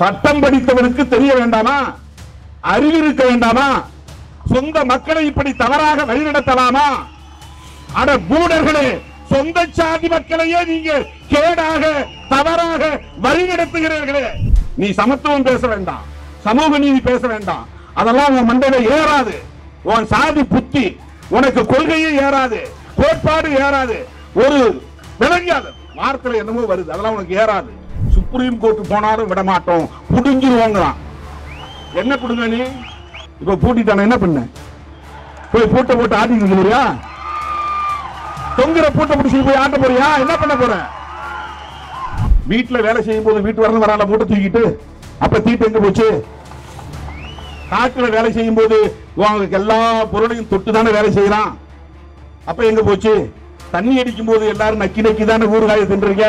சட்டம் படித்தவருக்கு தெரிய வேண்டாமா? அறிவு இருக்க வேண்டாமா? சொந்த மக்களை இப்படி தவறாக வழிநடத்தலாமா? அட மூடர்களே, சொந்த சாதி மக்களையே நீங்கள் கேடாக தவறாக வழிநடத்துகிறீர்களே. நீ சமத்துவம் பேச வேண்டாம், சமூக நீதி பேச வேண்டாம், அதெல்லாம் உன் மண்டையில ஏறாது. உன் சாதி புத்தி உனக்கு கொள்கையே ஏறாது, கோட்பாடு ஏறாது, ஒரு விளங்காது. வார்த்தையில என்னமோ வருது, அதெல்லாம் உனக்கு ஏறாது. சுப்ரீம் கோர்ட் போனாலும் விடமாட்டோம், புடிஞ்சிருவோங்கிறான். என்ன புடுங்க நீ? இப்ப பூட்டிட்டான என்ன பண்ண? போய் பூட்ட போட்டு ஆட்டிட்டு போறியா? தொங்குற பூட்டை பிடிச்சிட்டு போய் ஆட்ட போறியா? என்ன பண்ண போற? வீட்டுல வேலை செய்யும் போது வீட்டு வரணும் வரால மூட்டை தூக்கிட்டு, அப்ப தீட்டு எங்க போச்சு? காட்டுல வேலை செய்யும் போது உங்களுக்கு எல்லா பொருளையும் தொட்டு தானே வேலை செய்யலாம், அப்ப எங்க போச்சு? தண்ணி அடிக்கும் போது எல்லாரும் நக்கி நக்கி தானே ஊறுகாய தின்றீங்க,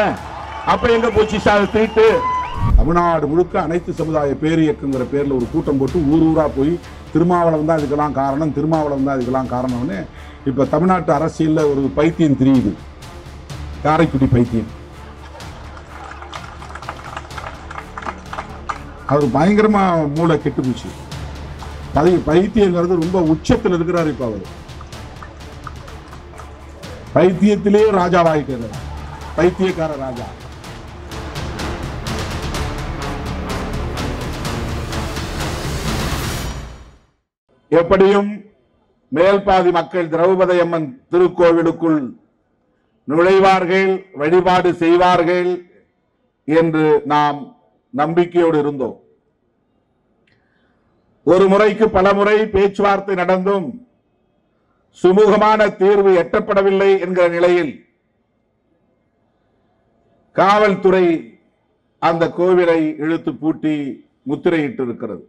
அப்ப எங்க போச்சு தீட்டு? தமிழ்நாடு முழுக்க அனைத்து சமுதாய பேரியக்குங்கிற பேர்ல ஒரு கூட்டம் போட்டு ஊர் ஊரா போய் திருமாவளவன் தான் இதுக்கெல்லாம் காரணம், திருமாவளவன் தான் இதுக்கெல்லாம் காரணம்னு இப்ப தமிழ்நாட்டு அரசியல்ல ஒரு பைத்தியம் தெரியுது. காரைக்குடி பைத்தியம், அவர் பயங்கரமா மூளை கெட்டு போச்சு. பைத்தியங்கிறது ரொம்ப உச்சத்தில் இருக்கிறார். இப்ப அவர் பைத்தியத்திலேயே ராஜாவாயிட்டார், பைத்தியக்கார ராஜா. எப்படியும் மேல்பாதி மக்கள் திரௌபதி அம்மன் திருக்கோவிலுக்குள் நுழைவார்கள், வழிபாடு செய்வார்கள் என்று நாம் நம்பிக்கையோடு இருந்தோம். ஒரு முறைக்கு பல முறை பேச்சுவார்த்தை நடந்தும் சுமூகமான தீர்வு எட்டப்படவில்லை என்கிற நிலையில் காவல்துறை அந்த கோவிலை இழுத்து பூட்டி முத்திரையிட்டிருக்கிறது.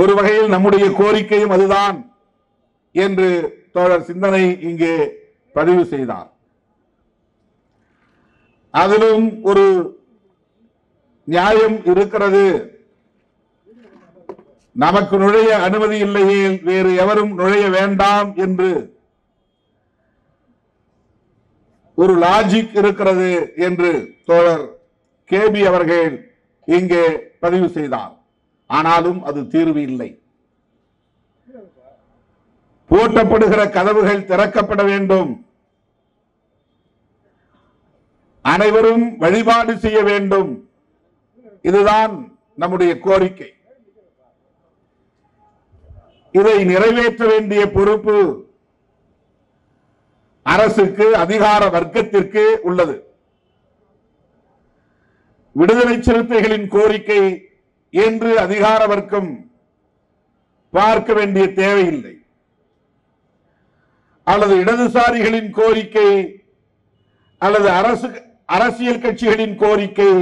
ஒரு வகையில் நம்முடைய கோரிக்கையும் அதுதான் என்று தோழர் சிந்தனை இங்கே பதிவு செய்தார். அதிலும் ஒரு நியாயம் இருக்கிறது. நமக்கு நுழைய அனுமதி இல்லையே, வேறு எவரும் நுழைய வேண்டாம் என்று ஒரு லாஜிக் இருக்கிறது என்று தோழர் கேபி அவர்கள் இங்கே பதிவு செய்தார். ஆனாலும் அது தீர்வு இல்லை. பூட்டப்படுகிற கதவுகள் திறக்கப்பட வேண்டும், அனைவரும் வழிபாடு செய்ய வேண்டும். இதுதான் நம்முடைய கோரிக்கை. இதை நிறைவேற்ற வேண்டிய பொறுப்பு அரசுக்கு, அதிகார வர்க்கத்திற்கு உள்ளது. விடுதலை சிறுத்தைகளின் கோரிக்கை என்று அதிகார வர்க்கம் பார்க்க வேண்டிய தேவையில்லை, அல்லது இடதுசாரிகளின் கோரிக்கை அல்லது அரசியல் கட்சிகளின் கோரிக்கை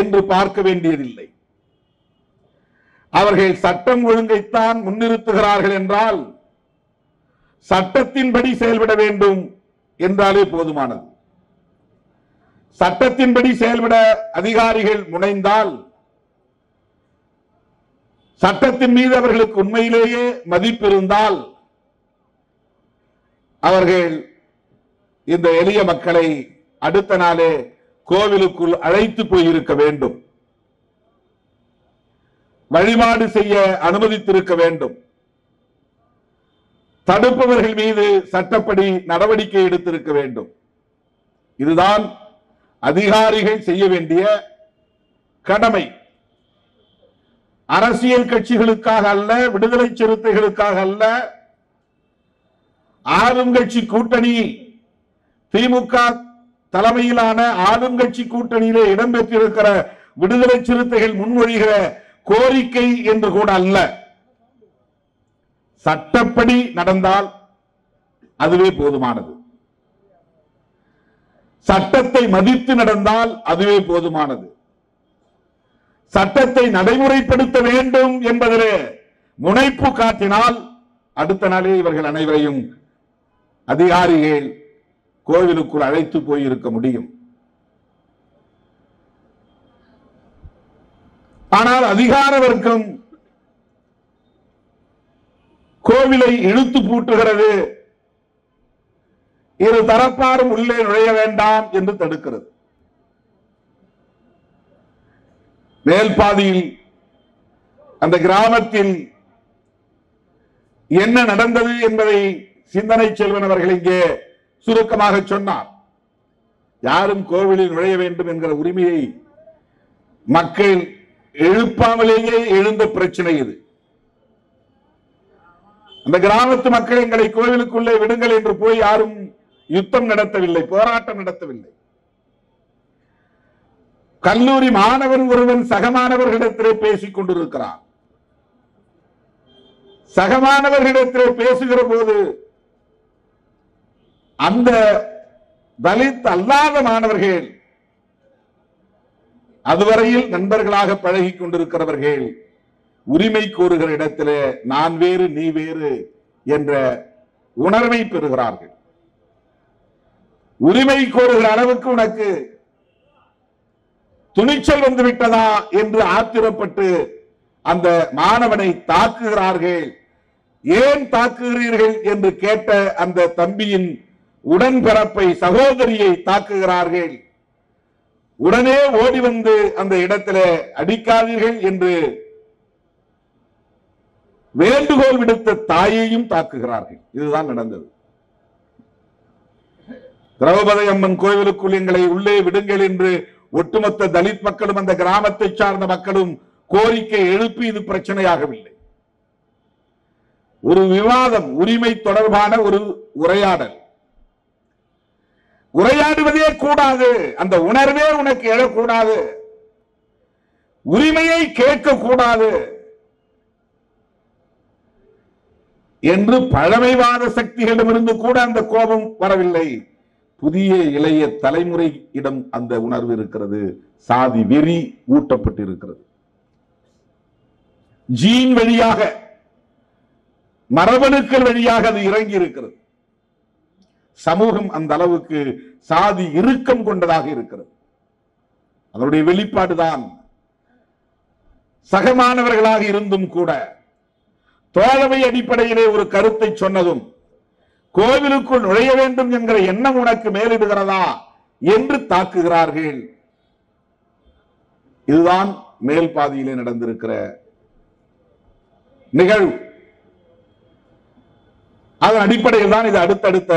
என்று பார்க்க வேண்டியதில்லை. அவர்கள் சட்டம் ஒழுங்கைத்தான் முன்னிறுத்துகிறார்கள் என்றால் சட்டத்தின்படி செயல்பட வேண்டும் என்றாலே போதுமானது. சட்டத்தின்படி செயல்பட அதிகாரிகள் முனைந்தால், சட்டத்தின் மீது அவர்களுக்கு உண்மையிலேயே மதிப்பிருந்தால், அவர்கள் இந்த எளிய மக்களை அடுத்த நாளே கோவிலுக்குள் அழைத்து போயிருக்க வேண்டும், வழிபாடு செய்ய அனுமதித்திருக்க வேண்டும். தடுப்பவர்கள் மீது சட்டப்படி நடவடிக்கை எடுத்திருக்க வேண்டும். இதுதான் அதிகாரிகள் செய்ய வேண்டிய கடமை. அரசியல் கட்சிகளுக்காக அல்ல, விடுதலை சிறுத்தைகளுக்காக அல்ல, ஆளுங்கட்சி கூட்டணி திமுக தலைமையிலான ஆளுங்கட்சி கூட்டணியிலே இடம்பெற்றிருக்கிற விடுதலை சிறுத்தைகள் முன்மொழிகிற கோரிக்கை என்று கூட அல்ல. சட்டப்படி நடந்தால் அதுவே போதுமானது, சட்டத்தை மதித்து நடந்தால் அதுவே போதுமானது. சட்டத்தை நடைமுறைப்படுத்த வேண்டும் என்பதிலே முனைப்பு காட்டினால் அடுத்த நாளே இவர்கள் அனைவரையும் அதிகாரிகள் கோவிலுக்குள் அழைத்து போயிருக்க முடியும். ஆனால் அதிகார வர்க்கம் கோவிலை இழுத்து பூட்டுகிறது, இரு தரப்பாரும் உள்ளே நுழைய வேண்டாம் என்று தடுக்கிறது. மேல்பாதியில் அந்த கிராமத்தில் என்ன நடந்தது என்பதை சிந்தனை செல்வன் அவர்கள் இங்கே சுருக்கமாக சொன்னார். யாரும் கோவிலில் நுழைய வேண்டும் என்கிற உரிமையை மக்கள் எழுப்பாமலேயே எழுந்த பிரச்சனை இது. அந்த கிராமத்து மக்கள் எங்களை கோவிலுக்குள்ளே விடுங்கள் என்று போய் யாரும் யுத்தம் நடத்தவில்லை, போராட்டம் நடத்தவில்லை. கல்லூரி மாணவன் ஒருவன் சகமானவர்களிடத்திலே பேசிக் கொண்டிருக்கிறான். சகமானவர்களிடத்திலே பேசுகிற போது அந்த தலித் அல்லாத மாணவர்கள், அதுவரையில் நண்பர்களாக பழகி கொண்டிருக்கிறவர்கள், உரிமை கோருகிற இடத்திலே நான் வேறு நீ வேறு என்ற உணர்வை பெறுகிறார்கள். உரிமை கோருகிற அளவுக்கு உனக்கு துணிச்சல் வந்துவிட்டதா என்று ஆத்திரப்பட்டு அந்த மாணவனை தாக்குகிறார்கள். ஏன் தாக்குகிறீர்கள் என்று கேட்ட அந்த தம்பியின் உடன்பிறப்பை, சகோதரியை தாக்குகிறார்கள். உடனே ஓடி வந்து அந்த இடத்திலே அடிக்காதீர்கள் என்று வேண்டுகோள் விடுத்த தாயையும் தாக்குகிறார்கள். இதுதான் நடந்தது. திரௌபதி அம்மன் கோவிலுக்குள் எங்களை உள்ளே விடுங்கள் என்று ஒட்டுமொத்த தலித் மக்களும் அந்த கிராமத்தை சார்ந்த மக்களும் கோரிக்கை எழுப்பி இது பிரச்சனையாகவில்லை. ஒரு விவாதம், உரிமை தொடர்பான ஒரு உரையாடல். உரையாடுவதே கூடாது, அந்த உணர்வே உனக்கு எழக்கூடாது, உரிமையை கேட்க கூடாது என்று பழமைவாத சக்திகளிடமிருந்து கூட அந்த கோபம் வரவில்லை. புதிய இளைய தலைமுறையிடம் அந்த உணர்வு இருக்கிறது. சாதி வெறி ஊட்டப்பட்டிருக்கிறது. ஜீன் வழியாக, மரபணுக்கள் வழியாக அது இறங்கி இருக்கிறது. சமூகம் அந்த அளவுக்கு சாதி இறுக்கம் கொண்டதாக இருக்கிறது. அதனுடைய வெளிப்பாடுதான் சகமானவர்களாக இருந்தும் கூட தோழமை அடிப்படையிலே ஒரு கருத்தை சொன்னதும் கோவிலுக்குள் நுழைய வேண்டும் என்கிற எண்ணம் உனக்கு மேலிடுகிறதா என்று தாக்குகிறார்கள். இதுதான் மேல் பாதியிலே நடந்திருக்கிற நிகழ்வு. அதன் அடிப்படையில் தான் இது அடுத்தடுத்த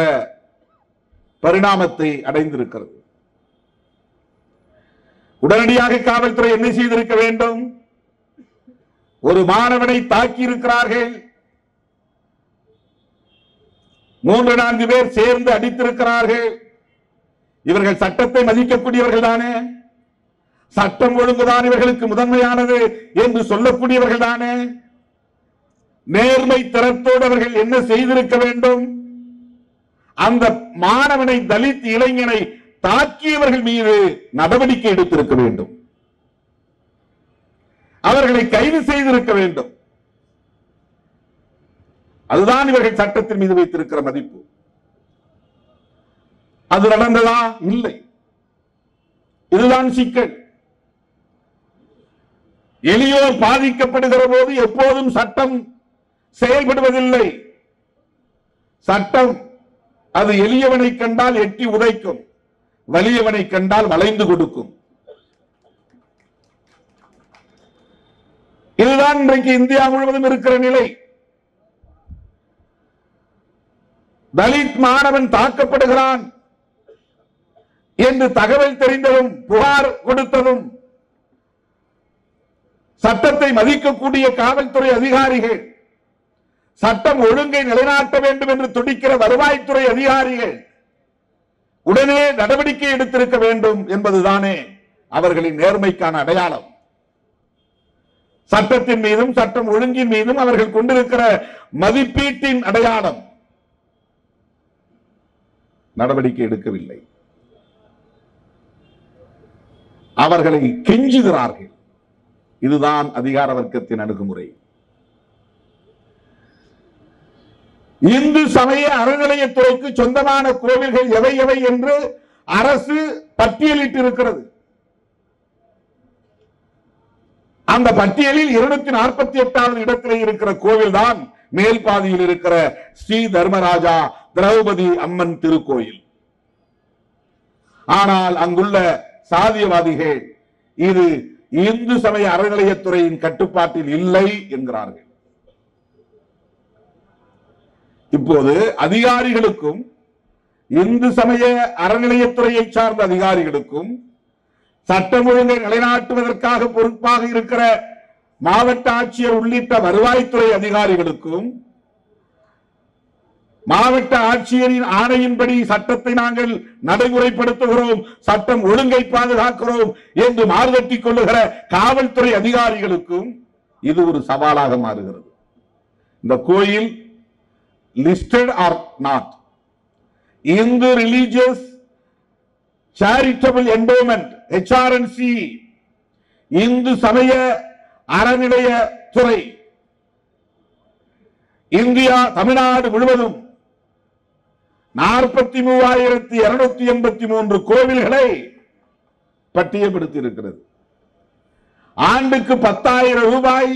பரிணாமத்தை அடைந்திருக்கிறது. உடனடியாக காவல்துறை என்ன செய்திருக்க வேண்டும்? ஒரு மாணவனை தாக்கியிருக்கிறார்கள், 3-4 பேர் சேர்ந்து அடித்திருக்கிறார்கள். இவர்கள் சட்டத்தை மதிக்கக்கூடியவர்கள் தானே, சட்டம் ஒழுங்குதான் இவர்களுக்கு முதன்மையானது என்று சொல்லக்கூடியவர்கள் தானே. நேர்மை திறத்தோடு அவர்கள் என்ன செய்திருக்க வேண்டும்? அந்த மாணவனை, தலித் இளைஞனை தாக்கியவர்கள் மீது நடவடிக்கை எடுத்திருக்க வேண்டும், அவர்களை கைது செய்திருக்க வேண்டும். அதுதான் இவர்கள் சட்டத்தின் மீது வைத்திருக்கிற மதிப்பு. அது நடந்ததா? இல்லை. இதுதான் சிக்கல். எளியோர் பாதிக்கப்படுகிற போது எப்போதும் சட்டம் செயல்படுவதில்லை. சட்டம் அது எளியவனை கண்டால் எட்டி உதைக்கும், வலியவனை கண்டால் வளைந்து கொடுக்கும். இதுதான் இன்றைக்கு இந்தியா முழுவதும் இருக்கிற நிலை. தலித் மாணவன் தாக்கப்படுகிறான் என்று தகவல் தெரிந்ததும் புகார் கொடுத்ததும் சட்டத்தை மதிக்கக்கூடிய காவல்துறை அதிகாரிகள், சட்டம் ஒழுங்கை நிலைநாட்ட வேண்டும் என்று துடிக்கிற வருவாய்த்துறை அதிகாரிகள் உடனே நடவடிக்கை எடுத்திருக்க வேண்டும் என்பதுதானே அவர்களின் நேர்மைக்கான அடையாளம். சட்டத்தின் மீதும் சட்டம் ஒழுங்கின் மீதும் அவர்கள் கொண்டிருக்கிற மதிப்பீட்டின் அடையாளம். நடவடிக்கை எடுக்கவில்லை, அவர்களை கெஞ்சுகிறார்கள். இதுதான் அதிகார வர்க்கத்தின் அணுகுமுறை. இந்து சமய அறநிலையத்துறைக்கு சொந்தமான கோவில்கள் எவை எவை என்று அரசு பட்டியலிட்டு இருக்கிறது. அந்த பட்டியலில் 248வது இடத்திலே இருக்கிற கோவில் தான் மேல் பாதியில் இருக்கிற ஸ்ரீ தர்மராஜா திரௌபதி அம்மன் திருக்கோயில். ஆனால் அங்குள்ள சாதியவாதிகள் இது இந்து சமய அறநிலையத்துறையின் கட்டுப்பாட்டில் இல்லை என்கிறார்கள். இப்போது அதிகாரிகளுக்கும் இந்து சமய அறநிலையத்துறையை சார்ந்த அதிகாரிகளுக்கும் சட்டம் ஒழுங்கை நிலைநாட்டுவதற்காக பொறுப்பாக இருக்கிற மாவட்ட ஆட்சியர் உள்ளிட்ட வருவாய்த்துறை அதிகாரிகளுக்கும் மாவட்ட ஆட்சியரின் ஆணையின்படி சட்டத்தை நாங்கள் நடைமுறைப்படுத்துகிறோம், சட்டம் ஒழுங்கை பாதுகாக்கிறோம் என்று மாறுதட்டிக் கொள்ளுகிற காவல்துறை அதிகாரிகளுக்கும் இது ஒரு சவாலாக மாறுகிறது. இந்த கோயில் listed or not, Hindu religious charitable endowment HRNC, Hindu சமய அறநிலைய துறை இந்தியா தமிழ்நாடு முழுவதும் 43,283 கோவில்களை பட்டியப்படுத்தியிருக்கிறது. ஆண்டுக்கு 10,000 ரூபாய்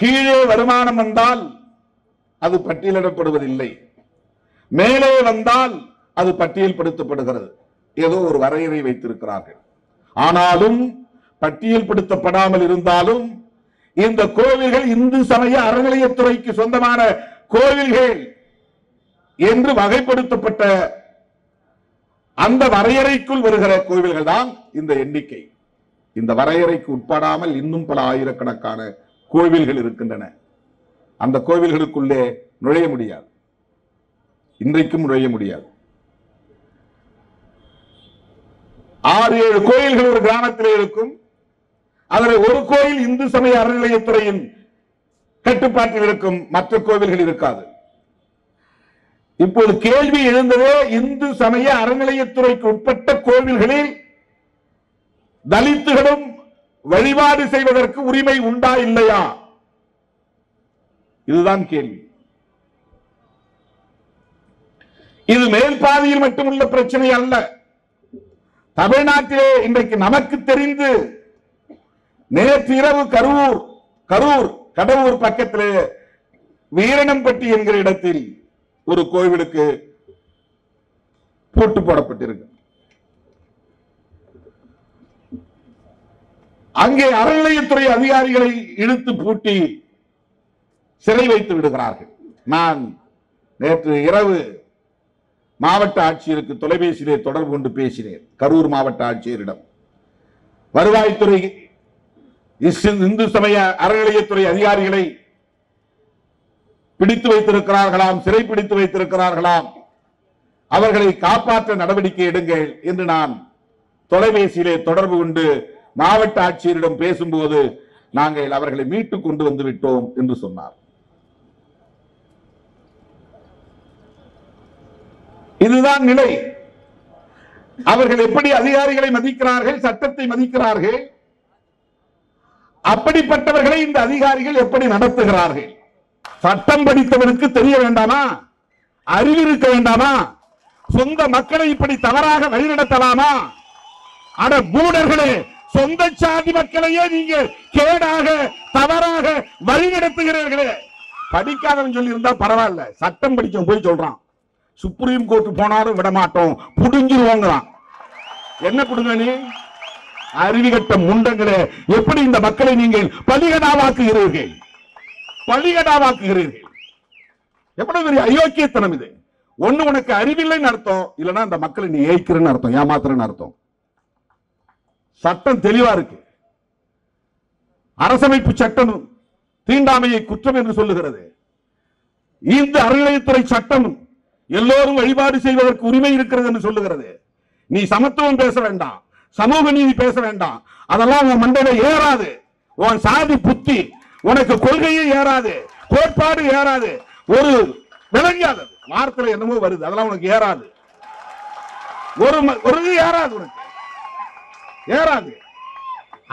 கீழே வருமானம் வந்தால் அது பட்டியலிடப்படுவதில்லை, மேலே வந்தால் அது பட்டியல்படுத்தப்படுகிறது. ஏதோ ஒரு வரையறை வைத்திருக்கிறார்கள். ஆனாலும் பட்டியல்படுத்தப்படாமல் இருந்தாலும் இந்த கோவில்கள் இந்து சமய அறநிலையத்துறைக்கு சொந்தமான கோவில்கள் என்று வகைப்படுத்தப்பட்ட அந்த வரையறைக்குள் வருகிற கோவில்கள் தான் இந்த எண்ணிக்கை. இந்த வரையறைக்கு உட்படாமல் இன்னும் பல ஆயிரக்கணக்கான கோவில்கள் இருக்கின்றன. அந்த கோவில்களுக்குள்ளே நுழைய முடியாது, இன்றைக்கும் நுழைய முடியாது. 6-7 கோயில்கள் ஒரு கிராமத்திலே இருக்கும். அதில் ஒரு கோயில் இந்து சமய அறநிலையத்துறையின் கட்டுப்பாட்டில் இருக்கும், மற்ற கோவில்கள் இருக்காது. இப்போது கேள்வி எழுந்ததே, இந்து சமய அறநிலையத்துறைக்கு உட்பட்ட கோவில்களில் தலித்துகளும் வழிபாடு செய்வதற்கு உரிமை உண்டா இல்லையா? இதுதான் கேள்வி. இது மேல் பாதியில் மட்டுமுள்ள பிரச்சனை அல்ல. தமிழ்நாட்டிலே இன்றைக்கு நமக்கு தெரிந்து நேற்று இரவு கடவுர் பக்கத்திலே வீரணம்பட்டி என்கிற இடத்தில் ஒரு கோவிலுக்கு பூட்டு போடப்பட்டிருக்கு. அங்கே அறநிலையத்துறை அதிகாரிகளை இழுத்து பூட்டி சிறை வைத்து விடுகிறார்கள். நான் நேற்று இரவு மாவட்ட ஆட்சியருக்கு தொலைபேசியிலே தொடர்பு கொண்டு பேசினேன். கரூர் மாவட்ட ஆட்சியரிடம் வருவாய்த்துறை இந்து சமய அறநிலையத்துறை அதிகாரிகளை பிடித்து வைத்திருக்கிறார்களாம், சிறைப்பிடித்து வைத்திருக்கிறார்களாம், அவர்களை காப்பாற்ற நடவடிக்கை எடுங்கள் என்று நான் தொலைபேசியிலே தொடர்பு கொண்டு மாவட்ட ஆட்சியரிடம் பேசும்போது நாங்கள் அவர்களை மீட்டு கொண்டு வந்து விட்டோம் என்று சொன்னார். இதுதான் நிலை. அவர்கள் எப்படி அதிகாரிகளை மதிக்கிறார்கள், சட்டத்தை மதிக்கிறார்கள், அப்படிப்பட்டவர்களை இந்த அதிகாரிகள் எப்படி நடத்துகிறார்கள்? சட்டம் படித்தவனுக்கு தெரிய வேண்டாமா? அறிவு இருக்க வேண்டாமா? சொந்த மக்களை இப்படி தவறாக வழிநடத்தலாமா? அட மூடர்களே, சொந்த சாதி மக்களையே நீங்கள் கேடாக தவறாக வழிநடத்துகிறீர்களே. படிக்காதவன் சொல்லி இருந்தா பரவாயில்ல, சட்டம் படிச்சவன் போய் சொல்றான், சுப்ரீம் கோர்ட் போனாலும் விடமாட்டோம், புடிஞ்சிருவோங்கிறான். என்ன புடுங்கனே அறிவிகட்ட முண்டங்களே, எப்படி இந்த மக்களை நீங்கள் பலிகடாவாக்குகிறீர்கள், பலிகடாவாக்குகிறீர்கள்? எவ்வளவு பெரிய அயோக்கியத்தனம் இது! ஒண்ணு உனக்கு அறிவில்லைன்னு அர்த்தம், இல்லைன்னா இந்த மக்களை நீ ஏய்க்கிறன்னு அர்த்தம், ஏமாத்துறன்னு அர்த்தம். சட்டம் தெளிவா இருக்கு. அரசமைப்பு சட்டம் தீண்டாமையை குற்றம் என்று சொல்லுகிறது. இந்த அறநிலையத்துறை சட்டம் எல்லோரும் வழிபாடு செய்வதற்கு உரிமை இருக்கிறது என்று சொல்லுகிறது. நீ சமத்துவம் பேச வேண்டாம், சமூக நீதி பேச வேண்டாம், அதெல்லாம் உன் மண்டல ஏறாது, உன் சாதி புத்தி, உனக்கு கொள்கையே ஏறாது, கோட்பாடு ஏறாது, ஒரு விளங்காத வார்த்தையில என்னமோ வருது, அதெல்லாம் உனக்கு ஏறாது, ஒரு ஏறாது, உனக்கு ஏறாது.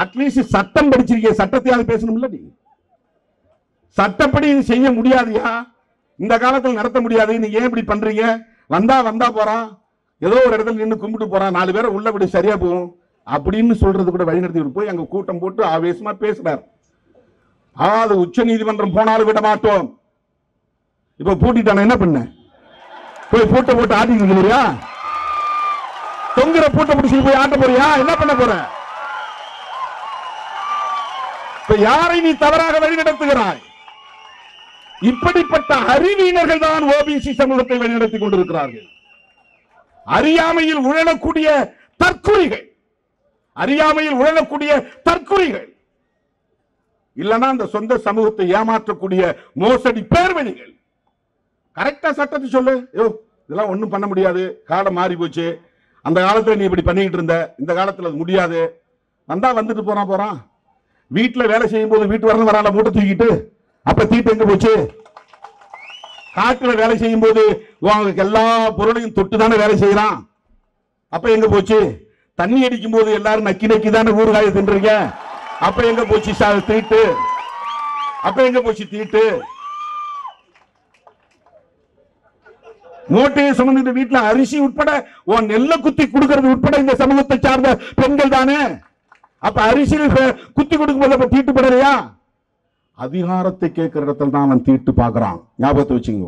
அட்லீஸ்ட் சட்டம் படிச்சிருக்கிய, சட்டத்தையாவது பேசணும்ல நீ. சட்டப்படி செய்ய முடியாதுயா, இந்த காலத்தில் நடத்த முடியாது, நீங்க ஏன் இப்படி பண்றீங்க? வந்தா போறான், ஏதோ ஒரு இடத்துல நின்று கும்பிட்டு போறான், 4 பேரை உள்ள விட சரியா போகும் அப்படின்னு சொல்றது கூட வழிநடத்திட்டு போய் அங்க கூட்டம் போட்டு ஆவேசமா பேசுறாரு. அது உச்ச நீதிமன்றம் போனாலும் விட மாட்டோம். இப்ப பூட்டிட்டான என்ன பண்ண? போய் பூட்டை போட்டு ஆட்டிக்கிட்டு போறியா? தொங்குற பூட்டை பிடிச்சிட்டு போய் ஆட்ட போறியா? என்ன பண்ண போற? யாரை நீ தவறாக வழிநடத்துகிறாய்? இப்படிப்பட்ட அறிவீனர்கள் தான் ஓபிசி சமூகத்தை வழிநடத்திக் கொண்டிருக்கிறார்கள். அறியாமையில் உழலக்கூடிய தற்குறிகள், அறியாமையில் உழலக்கூடிய தற்குறிகள், இல்லைன்னா அந்த சொந்த சமூகத்தை ஏமாற்றக்கூடிய மோசடி பேர்வழிகள். கரெக்டா சட்டத்தை சொல்லு. இதெல்லாம் ஒன்றும் பண்ண முடியாது, காலம் மாறி போச்சு, அந்த காலத்தில் நீ இப்படி பண்ணிக்கிட்டு இருந்த, இந்த காலத்தில் அது முடியாது. வந்தா வந்துட்டு போறான். வீட்டில் வேலை செய்யும் போது வீட்டு வரணும் வரால மூட்டை தூக்கிட்டு, அப்ப தீட்டு எங்க போச்சு? காட்டுல வேலை செய்யும் போது உங்களுக்கு எல்லா பொருளையும் தொட்டு தானே வேலை செய்யலாம், அப்ப எங்க போச்சு? தண்ணி அடிக்கும் போது எல்லாரும் நக்கி நக்கி தானே ஊறுகாய தின்றீங்க, அப்ப எங்க போச்சு தீட்டு? அப்ப எங்க போச்சு தீட்டு? மூட்டையை சுமந்து வீட்டுல அரிசி உட்பட உன் நெல்ல குத்தி கொடுக்கறது உட்பட இந்த சமூகத்தை சார்ந்த பெண்கள் தானே. அப்ப அரிசி குத்தி கொடுக்கும்போது தீட்டு படலையா? அதிகாரத்தை கேட்கிற இடத்துல தான் அவன் தீட்டு பார்க்கிறான். ஞாபகத்தை வச்சுங்க,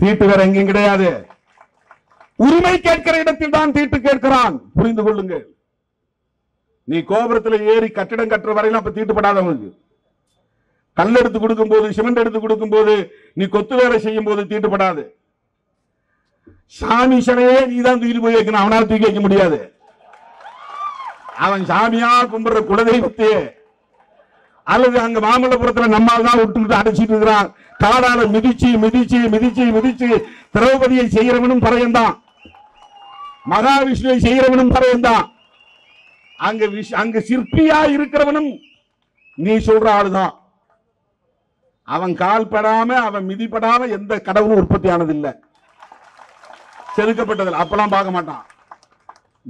தீட்டு வேற எங்கேயும் கிடையாது. உரிமை கேட்கிற இடத்தில் தான் தீட்டு கேட்கிறான். புரிந்து கொள்ளுங்கள். நீ கோபுரத்தில் ஏறி கட்டிடம் கட்டுற வரையில அப்ப தீட்டுப்படாதவனுக்கு, கல் எடுத்து கொடுக்கும் போது, சிமெண்ட் எடுத்து கொடுக்கும் போது, நீ கொத்து வேலை செய்யும் போது தீட்டுப்படாது. சாமி சிலையே நீ தான் தூக்கி போய் வைக்கணும், அவனால தூக்கி வைக்க முடியாது. அவன் சாமியா கும்பிடுற குலதெய்வத்தை அல்லது அங்க மாமல்லபுரத்தில் நம்மால் தான் விட்டுக்கிட்டு அடைச்சிட்டு இருக்கிறான். காடால மிதிச்சு மிதிச்சு மிதிச்சு மிதிச்சு திரௌபதியை செய்கிறவனும் பறையந்தான், மகாவிஷ்ணுவை செய்கிறவனும் பறையந்தான், அங்க சிற்பியா இருக்கிறவனும் நீ சொல்ற ஆளுதான். அவன் கால் படாம அவன் மிதிப்படாம எந்த கடவுளும் உற்பத்தி ஆனதில்லை, செதுக்கப்பட்டதில்லை. அப்பெல்லாம் பார்க்க மாட்டான்.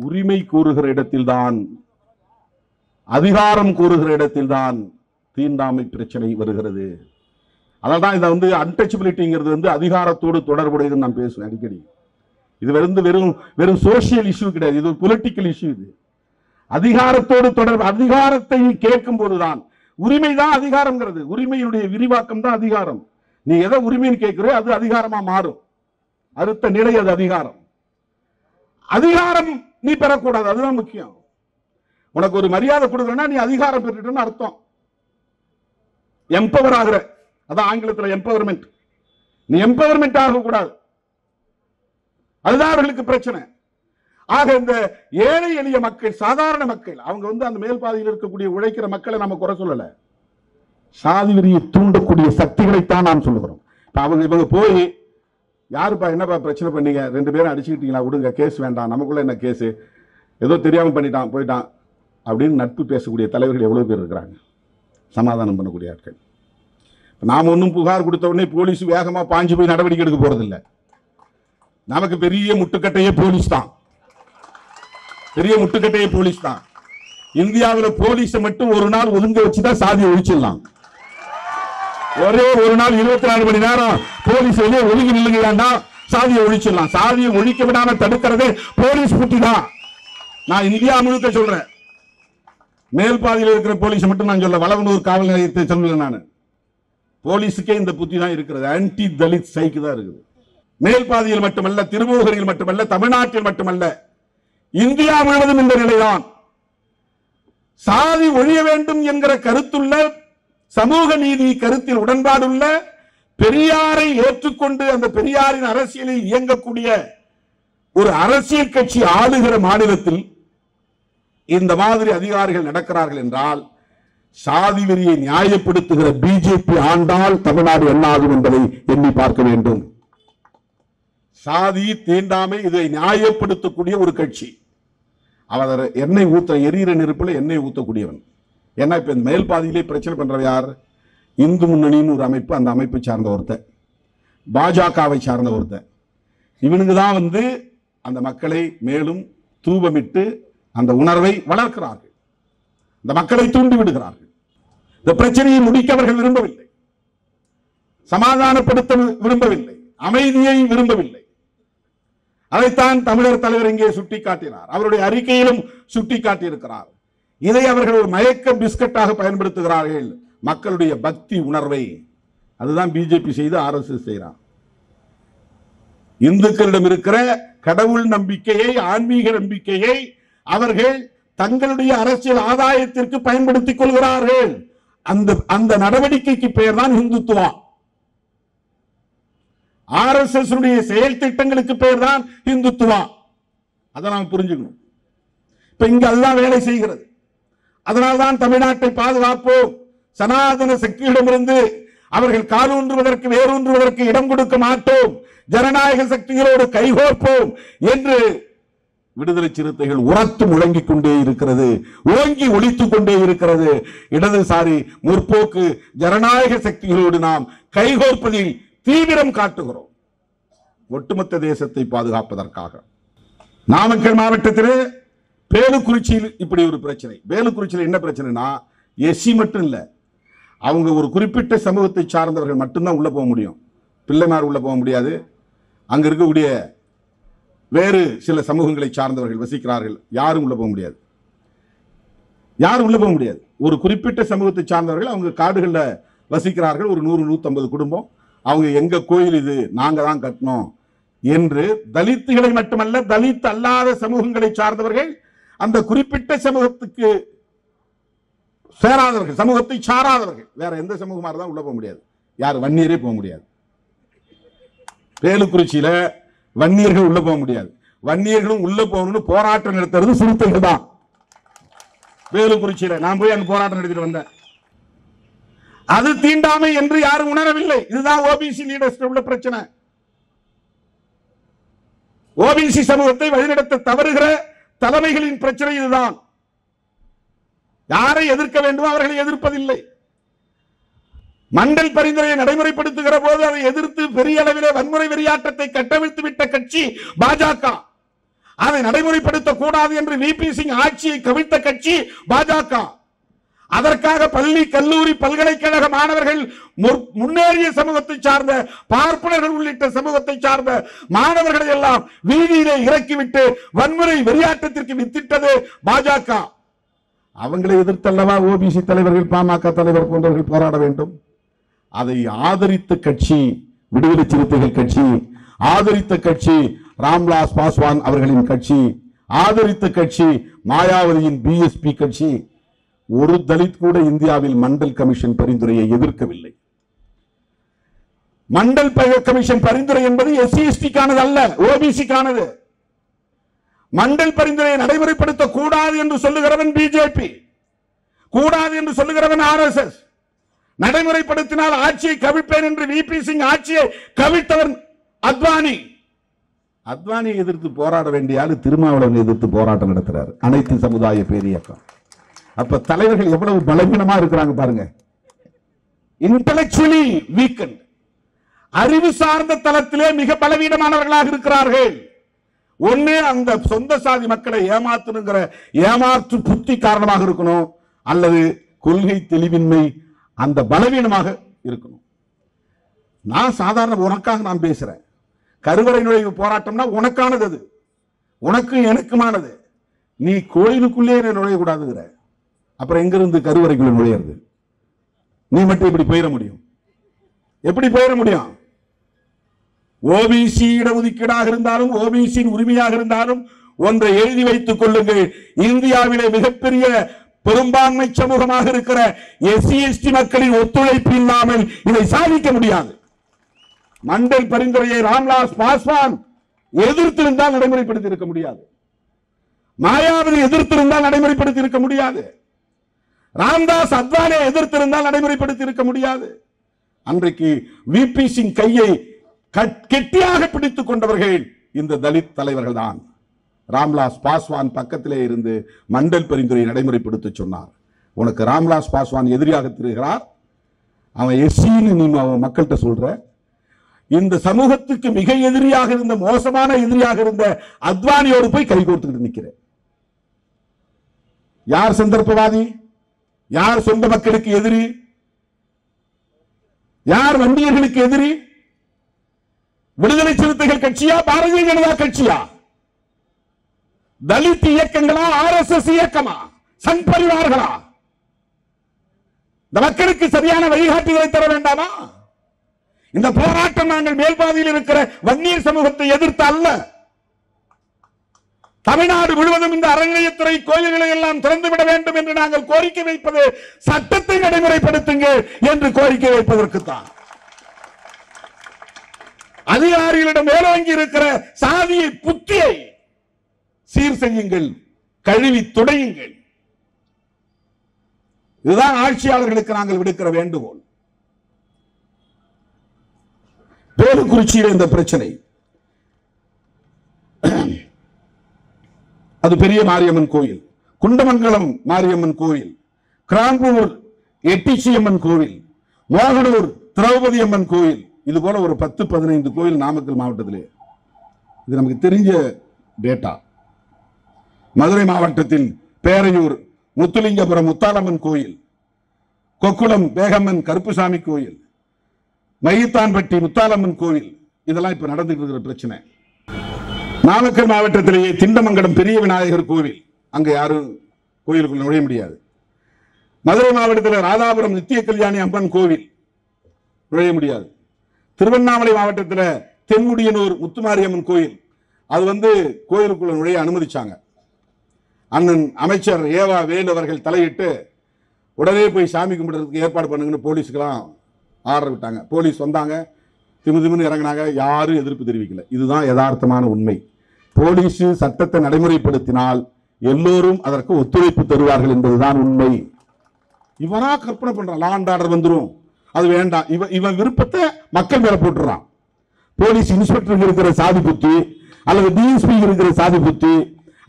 உரிமை கூறுகிற இடத்தில்தான், அதிகாரம் கூறுகிற இடத்தில்தான் தீண்டாமை பிரச்சனை வருகிறது. அதான் இதை அன்டச்சபிலிட்டிங்கிறது அதிகாரத்தோடு தொடர்புடையதுன்னு நான் பேசுவேன் அடிக்கடி. இது வெறும் சோசியல் இஷ்யூ கிடையாது, இது ஒரு பொலிட்டிக்கல் இஷ்யூ. இது அதிகாரத்தோடு தொடர்பு. அதிகாரத்தை கேட்கும் போதுதான் உரிமை தான் அதிகாரம்ங்கிறது. உரிமையினுடைய விரிவாக்கம் தான் அதிகாரம். நீ எதை உரிமைன்னு கேட்கிறோ அது அதிகாரமா மாறும். அடுத்த நிலை அது அதிகாரம். அதிகாரம் நீ பெறக்கூடாது, அதுதான் முக்கியம். உனக்கு ஒரு மரியாதை கொடுக்கணும்னா நீ அதிகாரம் பெற்றுட்டேன்னு அர்த்தம். எம்பவர் ஆகிற, அதான் ஆங்கிலத்தில் எம்பவர்மெண்ட். நீ எம்பவர்மெண்ட் ஆகக்கூடாது, அதுதான் அவர்களுக்கு பிரச்சனை. ஆக இந்த ஏழை எளிய மக்கள், சாதாரண மக்கள், அவங்க அந்த மேல் பாதையில் இருக்கக்கூடிய உழைக்கிற மக்களை நம்ம குறை சொல்லல, சாதி வெறியை தூண்டக்கூடிய சக்திகளைத்தான் நாம் சொல்லுகிறோம். இப்ப இவங்க போய் யாருப்பா என்னப்பா பிரச்சனை பண்ணீங்க, ரெண்டு பேரும் அடிச்சுக்கிட்டீங்களா, விடுங்க, கேஸ் வேண்டாம், நமக்குள்ள என்ன கேஸ், ஏதோ தெரியாமல் பண்ணிட்டான் போயிட்டான் அப்படின்னு நட்பு பேசக்கூடிய தலைவர்கள் எவ்வளவு பேர் இருக்கிறாங்க, சமாதானம் பண்ணக்கூடிய ஆட்கள். நாம் ஒன்றும் புகார் கொடுத்த உடனே போலீஸ் வேகமாக பாஞ்சு போய் நடவடிக்கை எடுக்க போறதில்லை. நமக்கு பெரிய முட்டுக்கட்டையே போலீஸ் தான், பெரிய முட்டுக்கட்டையே போலீஸ் தான். இந்தியாவில் போலீஸை மட்டும் ஒரு நாள் ஒதுங்க வச்சுதான் சாதியை ஒழிச்சிடலாம். ஒரே ஒரு நாள் 24 மணி நேரம் போலீஸ் வெளியே ஒதுங்கி நில்லுங்கடா, சாதியை ஒழிச்சிடலாம். சாதியை ஒழிக்க விடாம தடுக்கிறதே போலீஸ் புத்தி தான். நான் இந்தியா முழுக்க சொல்றேன், மேல் பாதையில் இருக்கிற போலீஸ் மட்டும் நான் சொல்ல, வளவனூர் காவல் நிலையத்தை சொல்லுவேன். நான் போலீஸுக்கே இந்த புத்தி தான் இருக்கிறது, ஆன்டி தலித் சைக்கு தான் இருக்குது. மேல் பாதையில் மட்டுமல்ல, திருமூகரில் மட்டுமல்ல, தமிழ்நாட்டில் மட்டுமல்ல, இந்தியா முழுவதும் இந்த நிலைதான். சாதி ஒழிய வேண்டும் என்கிற கருத்துள்ள, சமூக நீதி கருத்தில் உடன்பாடுள்ள, பெரியாரை ஏற்றுக்கொண்டு அந்த பெரியாரின் அரசியலில் இயங்கக்கூடிய ஒரு அரசியல் கட்சி ஆளுகிற மாநிலத்தில் இந்த மாதிரி அதிகாரிகள் நடக்கிறார்கள் என்றால், சாதி வெறியை நியாயப்படுத்துகிற பிஜேபி ஆண்டால் தமிழ்நாடு என்னாகும் என்பதை எண்ணி பார்க்க வேண்டும். சாதி தீண்டாமை இதை நியாயப்படுத்தக்கூடிய ஒரு கட்சி. அவர் எண்ணெய் ஊற்ற, எரியிற நெருப்பில் எண்ணெய் ஊற்றக்கூடியவன். ஏன்னா இப்போ இந்த மேல் பாதியிலே பிரச்சனை பண்றவர் யார்? இந்து முன்னணின்னு ஒரு அமைப்பு, அந்த அமைப்பை சார்ந்த ஒருத்தர், பாஜகவை சார்ந்த ஒருத்தர். இவனுக்கு தான் அந்த மக்களை மேலும் தூபமிட்டு அந்த உணர்வை வளர்க்கிறார்கள், இந்த மக்களை தூண்டி விடுகிறார்கள். இந்த பிரச்சனையை முடிக்க அவர்கள் விரும்பவில்லை, சமாதானப்படுத்த விரும்பவில்லை, அமைதியை விரும்பவில்லை. அதைத்தான் தமிழர் தலைவர் இங்கே சுட்டிக்காட்டினார், அவருடைய அறிக்கையிலும் சுட்டிக்காட்டியிருக்கிறார். இதை அவர்கள் ஒரு மயக்க பிஸ்கட்டாக பயன்படுத்துகிறார்கள், மக்களுடைய பக்தி உணர்வை. அதுதான் பிஜேபி செய்து ஆர்எஸ்எஸ் செய்கிறார். இந்துக்களிடம் இருக்கிற கடவுள் நம்பிக்கையை, ஆன்மீக நம்பிக்கையை அவர்கள் தங்களுடைய அரசியல் ஆதாயத்திற்கு பயன்படுத்திக் கொள்கிறார்கள். அந்த நடவடிக்கைக்கு பெயர் தான் இந்துத்துவம். ஆர்எஸ்எஸ் உடைய செயல் திட்டங்களுக்கு பெயர் தான் இந்துத்துவம். அதை நாம் புரிஞ்சுக்கணும். இப்ப இங்கெல்லாம் வேலை செய்கிறது. அதனால்தான் தமிழ்நாட்டை பாதுகாப்போம், சனாதன சக்தியிடமிருந்து அவர்கள் காலூன்றுவதற்கு வேரூன்றுவதற்கு இடம் கொடுக்க மாட்டோம், ஜனநாயக சக்திகளோடு கைகோர்ப்போம் என்று விடுதலை சிறுத்தைகள் உரத்து முழங்கிக் கொண்டே இருக்கிறது, ஓங்கி ஒழித்துக் கொண்டே இருக்கிறது. இடதுசாரி முற்போக்கு ஜனநாயக சக்திகளோடு நாம் கைகோர்ப்பதில் தீவிரம் காட்டுகிறோம், ஒட்டுமொத்த தேசத்தை பாதுகாப்பதற்காக. நாமக்கல் மாவட்டத்திலே பேலுக்குறிச்சியில் இப்படி ஒரு பிரச்சனை. பேலுக்குறிச்சியில் என்ன பிரச்சனைனா, எஸ்சி மட்டும் இல்லை, அவங்க ஒரு குறிப்பிட்ட சமூகத்தை சார்ந்தவர்கள் மட்டும்தான் உள்ளே போக முடியும். பிள்ளைமார் உள்ளே போக முடியாது. அங்கே இருக்கக்கூடிய வேறு சில சமூகங்களை சார்ந்தவர்கள் வசிக்கிறார்கள், யாரும் உள்ளே போக முடியாது, யாரும் உள்ளே போக முடியாது. ஒரு குறிப்பிட்ட சமூகத்தை சார்ந்தவர்கள் அவங்க காடுகளில் வசிக்கிறார்கள், ஒரு 100-150 குடும்பம். அவங்க எங்கள் கோயில் இது நாங்கள் தான் கட்டணும் என்று தலித்துகளை மட்டுமல்ல, தலித் அல்லாத சமூகங்களை சார்ந்தவர்கள், அந்த குறிப்பிட்ட சமூகத்துக்கு சேராதவர்கள், சமூகத்தை சாராதவர்கள், வேற எந்த சமூகமாக தான் உள்ள போக முடியாது, யார் வன்னியரே போக முடியாது. பேலுக்குறிச்சியில வன்னியர்கள் உள்ள போக முடியாது. வன்னியர்களும் உள்ள போகணும்னு போராட்டம் நடத்துறது சிறுத்தைகள் தான். பேலுக்குறிச்சியில நான் போய் அந்த போராட்டம் நடத்திட்டு வந்தேன். அது தீண்டாமை என்று யாரும் உணரவில்லை. இதுதான் ஓபிசி லீடர்ஸ் உள்ள பிரச்சனை. ஓபிசி சமூகத்தை வழிநடத்த தவறுகிற தலைமைகளின் பிரச்சனை இதுதான். யாரை எதிர்க்க வேண்டுமோ அவர்களை எதிர்ப்பதில்லை. மண்டல் பரிந்துரையை நடைமுறைப்படுத்துகிற போது அதை எதிர்த்து பெரிய அளவிலே வன்முறை வெறியாட்டத்தை கட்டவிழ்த்து விட்ட கட்சி பாஜக. அதை நடைமுறைப்படுத்த கூடாது என்று விபி சிங் ஆட்சியை கவிழ்த்த கட்சி பாஜக. அதற்காக பள்ளி கல்லூரி பல்கலைக்கழக மாணவர்கள், முன்னேறிய சமூகத்தை சார்ந்த பார்ப்பனர்கள் உள்ளிட்ட சமூகத்தை சார்ந்த மாணவர்களை எல்லாம் வீதியிலே இறக்கிவிட்டு வன்முறை வெறியாட்டத்திற்கு வித்திட்டது பாஜக. அவங்களை எதிர்த்தல்லவா ஓபிசி தலைவர்கள், பாமக தலைவர் போன்றவர்கள் போராட வேண்டும். அதை ஆதரித்த கட்சி விடுதலை சிறுத்தைகள் கட்சி, ஆதரித்த கட்சி ராம்விலாஸ் பாஸ்வான் அவர்களின் கட்சி, ஆதரித்த கட்சி மாயாவதியின் பிஎஸ்பி கட்சி. ஒரு தலித் கூட இந்தியாவில் மண்டல் கமிஷன் பரிந்துரையை எதிர்க்கவில்லை. மண்டல் கமிஷன் பரிந்துரை என்பது எஸ்சி எஸ்டிக்கானது அல்ல, ஓபிசிக்கானது. மண்டல் பரிந்துரையை நடைமுறைப்படுத்த கூடாது என்று சொல்லுகிறவன் பிஜேபி, கூடாது என்று சொல்லுகிறவன் ஆர்எஸ்எஸ். நடைமுறைப்படுத்தினால் ஆட்சியை கவிழ்ப்பேன் என்று விபி சிங் ஆட்சியை கவிழ்த்தவன் அத்வானி. அத்வானியை எதிர்த்து போராட வேண்டிய ஆளு திருமாவளவனை எதிர்த்து போராட்டம் நடத்துறாரு, அனைத்து சமுதாய பேரியக்கம். அப்ப தலைவர்கள் எவ்வளவு பலவீனமா இருக்கிறாங்க பாருங்க. இன்டலெக்சுவலி வீக்கன், அறிவு சார்ந்த தளத்திலே மிக பலவீனமானவர்களாக இருக்கிறார்கள். ஒண்ணு அந்த சொந்த சாதி மக்களை ஏமாத்துங்கிற ஏமாற்று புத்தி காரணமாக இருக்கணும், அல்லது கொள்கை தெளிவின்மை அந்த பலவீனமாக இருக்கணும். நான் சாதாரண உனக்காக நான் பேசுறேன். கருவறை நுழைவு போராட்டம்னா உனக்கானது, அது உனக்கு எனக்குமானது. நீ கோயிலுக்குள்ளே நுழையக்கூடாதுங்கிற, அப்புறம் எங்கிருந்து கருவறைக்குள்ள நுழையிறது? நீ மட்டும் இப்படி போயிட முடியும்? எப்படி போயிட முடியும்? ஓபிசி இடஒதுக்கீடாக இருந்தாலும் ஓபிசியின் உரிமையாக இருந்தாலும் ஒன்றை எழுதி வைத்துக் கொள்ளுங்கள், இந்தியாவிலே மிகப்பெரிய பெரும்பான்மை சமூகமாக இருக்கிற எஸ்சி எஸ்டி மக்களின் ஒத்துழைப்பு இல்லாமல் இதை சாதிக்க முடியாது. மண்டல் பரிந்துரையை ராம்விலாஸ் பாஸ்வான் எதிர்த்திருந்தால் நடைமுறைப்படுத்தி இருக்க முடியாது. மாயாவதி எதிர்த்திருந்தால் நடைமுறைப்படுத்தி இருக்க முடியாது. ராம்தாஸ் அத்வானே எதிர்த்திருந்தால் நடைமுறைப்படுத்தி இருக்க முடியாது. அன்றைக்கு விபி சிங் கையை கெட்டியாக பிடித்துக் கொண்டவர்கள் இந்த தலித் தலைவர்கள் தான். ராம்விலாஸ் பாஸ்வான் பக்கத்திலே இருந்து மண்டல் பரிந்துரையை நடைமுறைப்படுத்த சொன்னார். உனக்கு ராம்விலாஸ் பாஸ்வான் எதிரியாக திருகிறார், அவன் எஸ்சின்னு நீ மக்கள்கிட்ட சொல்ற. இந்த சமூகத்துக்கு மிக எதிரியாக இருந்த, மோசமான எதிரியாக இருந்த அத்வானியோடு போய் கைகோர்த்துக்கிட்டு நிற்கிற. யார் சந்தர்ப்பவாதி, யார் சொந்த மக்களுக்கு எதிரி, யார் வன்னியர்களுக்கு எதிரி? விடுதலை சிறுத்தைகள் கட்சியா, பாரதிய ஜனதா கட்சியா, தலித் இயக்கங்களா, ஆர்எஸ்எஸ் இயக்கமா, சங் பரிவார்களா? இந்த மக்களுக்கு சரியான வழிகாட்டுதலை தர வேண்டாமா? இந்த போராட்டம் நாங்கள் மேல்பாதியில் இருக்கிற வன்னியர் சமூகத்தை எதிர்த்து அல்ல, தமிழ்நாடு முழுவதும் இந்த அரங்கயத்துறை கோயில்களை எல்லாம் திறந்துவிட வேண்டும் என்று நாங்கள் கோரிக்கை வைப்பது சட்டத்தை நடைமுறைப்படுத்துங்க என்று கோரிக்கை வைப்பதற்குத்தான். அதிகாரிகளிடம் மேலோங்கி இருக்கிற சாதியை புத்தியை சீர் செய்யுங்கள், கழுவி துடையுங்கள். இதுதான் ஆட்சியாளர்களுக்கு நாங்கள் விடுக்கிற வேண்டுகோள். பேருக்குறிச்சியில் இந்த பிரச்சனை, அது பெரிய மாரியம்மன் கோயில், குண்டமங்கலம் மாரியம்மன் கோயில், கிராம்பூர் எட்டிச்சியம்மன் கோயில், மோகனூர் திரௌபதி அம்மன் கோயில், இது போல ஒரு 10-15 கோயில் நாமக்கல் மாவட்டத்திலே. இது நமக்கு தெரிஞ்ச டேட்டா. மதுரை மாவட்டத்தில் பேரையூர் முத்துலிங்கபுரம் முத்தாலம்மன் கோயில், கொக்குளம் பேகம்மன் கருப்புசாமி கோயில், மயித்தான்பட்டி முத்தாலம்மன் கோயில், இதெல்லாம் இப்ப நடந்துட்டு இருக்கிற பிரச்சனை. நாமக்கல் மாவட்டத்திலேயே திண்டமங்கலம் பெரிய விநாயகர் கோவில், அங்க யாரும் கோயிலுக்குள் நுழைய முடியாது. மதுரை மாவட்டத்தில் ராதாபுரம் நித்திய கல்யாணி அம்மன் கோவில் நுழைய முடியாது. திருவண்ணாமலை மாவட்டத்தில் தென்முடியனூர் முத்துமாரியம்மன் கோயில், அது கோயிலுக்குள்ள நுழைய அனுமதிச்சாங்க. அண்ணன் அமைச்சர் ஏவா வேலு அவர்கள் தலையிட்டு உடனே போய் சாமி கும்பிடுறதுக்கு ஏற்பாடு பண்ணுங்கன்னு போலீஸுக்கெல்லாம் ஆர்டர் விட்டாங்க. போலீஸ் வந்தாங்க, திமுதிமுன்னு இறங்கினாங்க, யாரும் எதிர்ப்பு தெரிவிக்கல. இதுதான் யதார்த்தமான உண்மை. போலீஸ் சட்டத்தை நடைமுறைப்படுத்தினால் எல்லோரும் அதற்கு ஒத்துழைப்பு தருவார்கள் என்பதுதான் உண்மை. இவனா கற்பனை பண்றான், லா அண்ட் ஆர்டர் வந்துடும், அது வேண்டாம், இவன் விருப்பத்தை மக்கள் மேல போட்டுறான். போலீஸ் இன்ஸ்பெக்டருக்கு இருக்கிற சாதி புத்தி, அல்லது டிஎஸ்பி இருக்கிற சாதி புத்தி,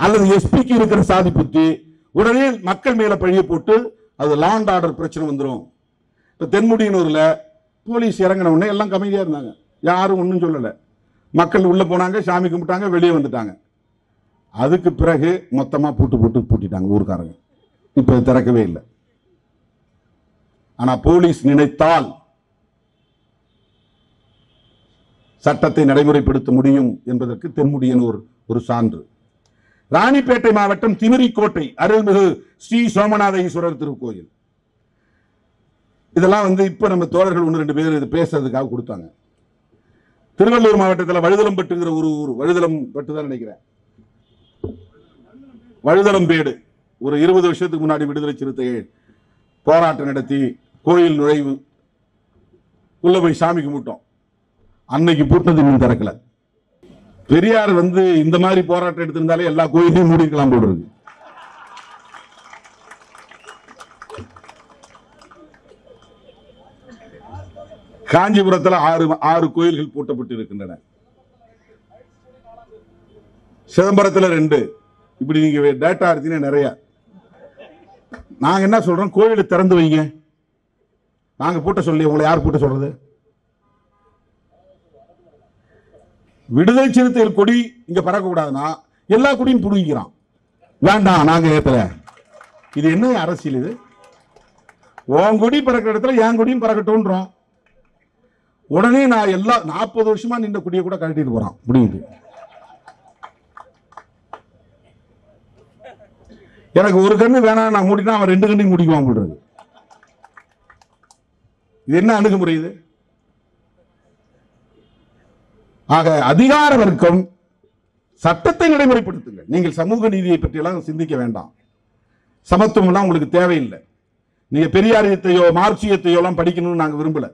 அல்லது எஸ்பிக்கு இருக்கிற சாதி புத்தி, உடனே மக்கள் மேல பழிய போட்டு அது லா அண்ட் ஆர்டர் பிரச்சனை வந்துடும். இப்போ தென்முடியினூரில் போலீஸ் இறங்கின உடனே எல்லாம் கம்மியாக இருந்தாங்க, யாரும் ஒன்றும் சொல்லலை. மக்கள் உள்ளே போனாங்க, சாமி கும்பிட்டாங்க, வெளியே வந்துட்டாங்க. அதுக்கு பிறகு மொத்தமாக பூட்டிட்டாங்க ஊருக்காரங்க. இப்போ திறக்கவே இல்லை. ஆனால் போலீஸ் நினைத்தால் சட்டத்தை நடைமுறைப்படுத்த முடியும் என்பதற்கு தென்முடியினூர் ஒரு சான்று. ராணிப்பேட்டை மாவட்டம் திமிரிக்கோட்டை அருள்மிகு ஸ்ரீ சோமநாத ஈஸ்வரர் திருக்கோயில், இதெல்லாம் இப்போ நம்ம தோழர்கள் 1-2 பேர் இது பேசுறதுக்காக கொடுத்தாங்க. திருவள்ளூர் மாவட்டத்தில் வழுதலம்பட்டுங்கிற ஒரு ஊர், வழுதலம்பட்டு தான் நினைக்கிறேன், வழுதலம்பேடு, ஒரு 20 வருஷத்துக்கு முன்னாடி விடுதலை சிறுத்தைகள் போராட்டம் நடத்தி கோயில் நுழைவு உள்ள போய் சாமி கும்பிட்டோம். அன்னைக்கு பூட்டினது இன்னும் திறக்கல. பெரியார் இந்த மாதிரி போராட்டம் எடுத்திருந்தாலே எல்லா கோயிலையும் மூடிக்கலாம் போடுறது. காஞ்சிபுரத்தில் 6 கோயில்கள் பூட்டப்பட்டு இருக்கின்றன. சிதம்பரத்தில் 2. இப்படி நீங்க டேட்டா எடுத்தீங்கன்னா நிறைய. நாங்க என்ன சொல்றோம், கோயிலை திறந்து வைங்க, நாங்க பூட்ட சொல்லி உங்களை யார் பூட்ட சொல்றது? விடுதலை சிறுத்தைகள் கொடி இங்க பறக்க கூடாதுன்னா எல்லா கொடியும் புடுங்கிறான், வேண்டாம் நாங்க ஏத்தல. இது என்ன அரசியல்? இது உன் கொடி பறக்கிற இடத்துல என் கொடியும் பறக்கட்டோன்றோம். உடனே நான் எல்லா 40 வருஷமா நின்ற குடியை கூட கழட்டிட்டு போறான் முடியுது. எனக்கு ஒரு கண்ணு வேணாம், நான் மூடினா அவன் 2 கண்ணையும் முடிக்குவான் போடுறது. இது என்ன அணுகுமுறை இது? ஆக அதிகார வர்க்கம் சட்டத்தை நடைமுறைப்படுத்துங்க. நீங்கள் சமூக நீதியை பற்றியெல்லாம் சிந்திக்க வேண்டாம். சமத்துவம் எல்லாம் உங்களுக்கு தேவையில்லை. நீங்க பெரியாரியத்தையோ மார்க்சியத்தையோ எல்லாம் படிக்கணும்னு நாங்கள் விரும்பல.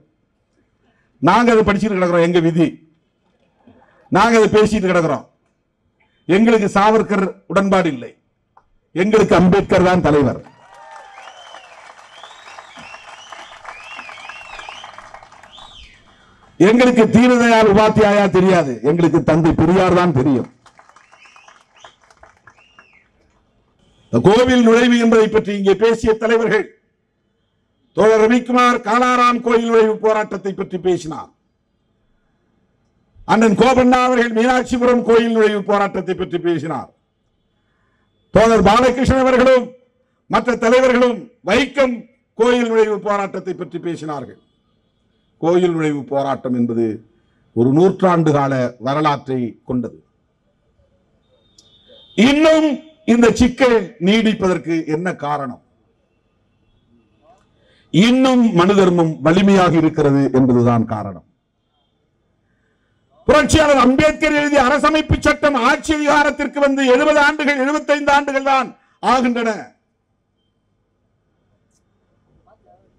நாங்கள் அதை படிச்சுட்டு கிடக்கிறோம், எங்க விதி. நாங்கள் அதை பேசிட்டு கிடக்கிறோம். எங்களுக்கு சாவர்கர் உடன்பாடு இல்லை, எங்களுக்கு அம்பேத்கர் தான் தலைவர். எங்களுக்கு தீனதயாள் உபாத்தியாயா தெரியாது, எங்களுக்கு தந்தை பெரியார் தான் தெரியும். கோவில் நுழைவு என்பதை பற்றி இங்கே பேசிய தலைவர்கள், தோழர் ரவிக்குமார் காலாராம் கோயில் நுழைவு போராட்டத்தை பற்றி பேசினார், அண்ணன் கோபண்ணா அவர்கள் மீனாட்சிபுரம் கோயில் நுழைவு போராட்டத்தை பற்றி பேசினார், தோழர் பாலகிருஷ்ணன் அவர்களும் மற்ற தலைவர்களும் வைக்கம் கோயில் நுழைவு போராட்டத்தை பற்றி பேசினார்கள். கோயில் நுழைவு போராட்டம் என்பது ஒரு 100 ஆண்டு கால வரலாற்றை கொண்டது. இன்னும் இந்த சிக்கல் நீடிப்பதற்கு என்ன காரணம்? இன்னும் மனு தர்மம் வலிமையாக இருக்கிறது என்பதுதான் காரணம். புரட்சியாளர் அம்பேத்கர் எழுதிய அரசமைப்பு சட்டம் ஆட்சி அதிகாரத்திற்கு வந்து 70 ஆண்டுகள் 75 ஆண்டுகள் தான் ஆகின்றன.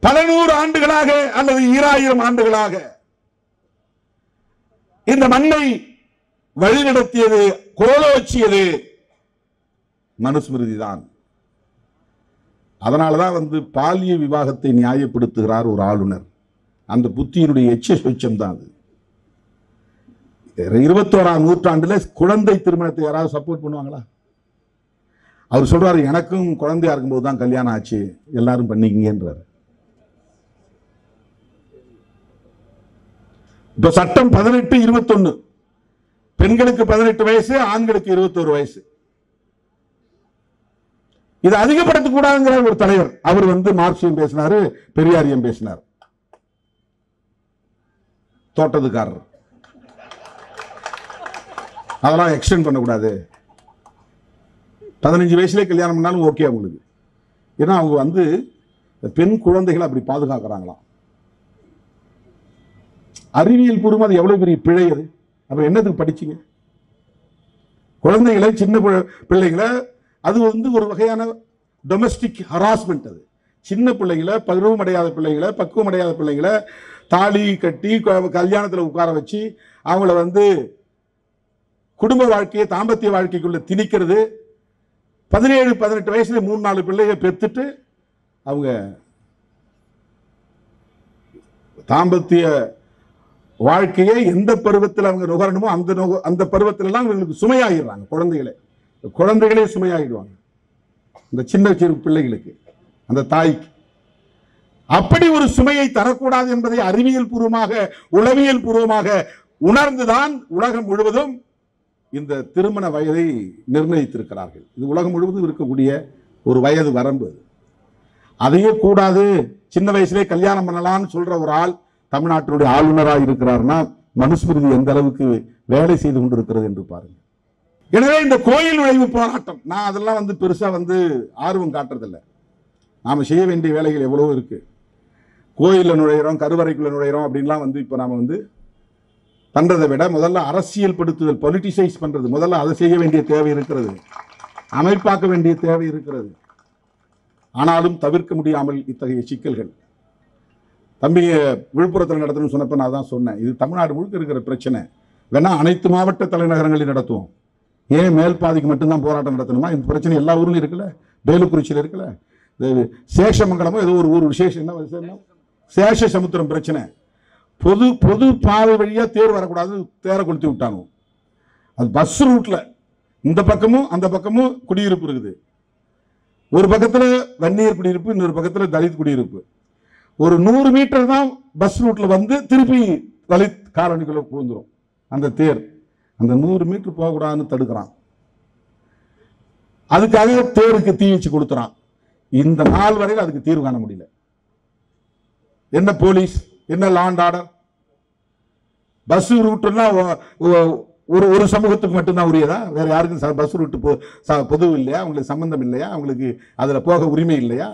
பல நூறு ஆண்டுகளாக அல்லது 2000 ஆண்டுகளாக இந்த மண்ணை வழிநடத்தியது குரலோச்சியது மனுஸ்மிருதி தான். அதனாலதான் வந்து பாலிய விவாகத்தை நியாயப்படுத்துகிறார் ஒரு ஆளுநர். அந்த புத்தியினுடைய எச்ச சுச்சம் தான் அது. 21ஆம் நூற்றாண்டுல குழந்தை திருமணத்தை யாராவது சப்போர்ட் பண்ணுவாங்களா? அவர் சொல்றாரு, எனக்கும் குழந்தையா இருக்கும்போது தான் கல்யாணம் ஆச்சு, எல்லாரும் பண்ணிக்கிங்கன்றார். இப்ப சட்டம் 18-21, பெண்களுக்கு 18 வயசு, ஆண்களுக்கு 21 வயசு. இதை அதிகப்படுத்தக் கூடாதுங்கிற ஒரு தலைவர், அவர் வந்து மார்க்சியம் பேசினாரு, பெரியாரியம் பேசினார், தோட்டத்துக்காரர். அதெல்லாம் எக்ஸ்டெண்ட் பண்ணக்கூடாது, 15 வயசுலேயே கல்யாணம் பண்ணாலும் ஓகே அவங்களுக்கு. ஏன்னா அவங்க வந்து பெண் குழந்தைகளை அப்படி பாதுகாக்கிறாங்களாம். அறிவியல் பூர்வம் அது எவ்வளவு பெரிய பிழை. அது அப்புறம் என்னத்துக்கு படிச்சிங்க? குழந்தைகளை, சின்ன பிள்ளைங்களை, அது வந்து ஒரு வகையான டொமஸ்டிக் ஹராஸ்மெண்ட். அது சின்ன பிள்ளைகளை, பருவம் அடையாத பிள்ளைகளை, பக்குவம் அடையாத பிள்ளைங்களை தாலி கட்டி கல்யாணத்தில் உட்கார வச்சு அவங்கள வந்து குடும்ப வாழ்க்கையை, தாம்பத்திய வாழ்க்கைக்குள்ள திணிக்கிறது. 17-18 வயசுல 3-4 பிள்ளைய பெற்றுட்டு அவங்க தாம்பத்திய வாழ்க்கையை எந்த பருவத்தில் அவங்க நுகரணுமோ அந்த பருவத்திலலாம் அவங்களுக்கு சுமையாகிடுறாங்க. குழந்தைகளே சுமையாகிடுவாங்க இந்த சின்ன சிறு பிள்ளைகளுக்கு, அந்த தாய்க்கு. அப்படி ஒரு சுமையை தரக்கூடாது என்பதை அறிவியல் பூர்வமாக, உளவியல் பூர்வமாக உணர்ந்துதான் உலகம் முழுவதும் இந்த திருமண வயதை நிர்ணயித்திருக்கிறார்கள். இது உலகம் முழுவதும் இருக்கக்கூடிய ஒரு வயது வரம்பு. அதையே கூடாது, சின்ன வயசுலே கல்யாணம் பண்ணலாம்னு சொல்ற ஒரு ஆள் தமிழ்நாட்டினுடைய ஆளுநராக இருக்கிறார்னா மனுஸ்மிருதி எந்த அளவுக்கு வேலை செய்து கொண்டிருக்கிறது என்று பாருங்க. எனவே இந்த கோயில் நுழைவு போராட்டம், நான் அதெல்லாம் வந்து பெருசா வந்து ஆர்வம் காட்டுறதில்லை. நாம செய்ய வேண்டிய வேலைகள் எவ்வளவோ இருக்கு. கோயிலில் நுழையிறோம், கருவறைக்குள்ள நுழையிறோம் அப்படின்லாம் வந்து இப்போ நாம வந்து பண்றதை விட முதல்ல அரசியல் படுத்துதல், பொலிட்டிசைஸ் பண்றது, முதல்ல அதை செய்ய வேண்டிய தேவை இருக்கிறது, அமைப்பாக்க வேண்டிய தேவை இருக்கிறது. ஆனாலும் தவிர்க்க முடியாமல் இத்தகைய சிக்கல்கள். தம்பிய விழுப்புரத்தில் நடத்தணும்னு சொன்னப்ப நான் தான் சொன்னேன், இது தமிழ்நாடு முழுக்க இருக்கிற பிரச்சனை. வேணா அனைத்து மாவட்ட தலைநகரங்களில் நடத்துவோம், ஏன் மேல் பாதிக்கு மட்டும்தான் போராட்டம் நடத்தணுமா? இந்த பிரச்சனை எல்லா ஊர்லையும் இருக்குல்ல, வேலுக்குறிச்சியில் இருக்குல்ல, சேஷமங்கலமோ ஏதோ ஒரு ஊர் விசேஷம், என்ன சேஷ சமுத்திரம் பிரச்சனை, பொது பொது பாதை வழியாக தேர் வரக்கூடாது, தேரை கொளுத்தி விட்டாங்க. அது பஸ் ரூட்டில் இந்த பக்கமும் அந்த பக்கமும் குடியிருப்பு இருக்குது. ஒரு பக்கத்தில் வன்னியர் குடியிருப்பு, இன்னொரு பக்கத்தில் தலித் குடியிருப்பு. ஒரு 100 மீட்டர் தான் பஸ் ரூட்டில் வந்து திருப்பி தலித் காலனிக்குள்ளே புகுந்துடும் அந்த தேர். அந்த 100 மீட்டர் போகக்கூடாதுன்னு தடுக்கிறான், அதுக்காக தேருக்கு தீ வச்சு கொடுத்துறான். இந்த நாள் வரையில் அதுக்கு தீர்வு காண முடியல. என்ன போலீஸ், என்ன லா அண்ட் ஆர்டர்? பஸ் ரூட்டுன்னா ஒரு ஒரு சமூகத்துக்கு மட்டும்தான் உரியதா? வேற யாருக்கும் பஸ் ரூட்டு பொது இல்லையா? அவங்களுக்கு சம்பந்தம் இல்லையா? அவங்களுக்கு அதில் போக உரிமை இல்லையா?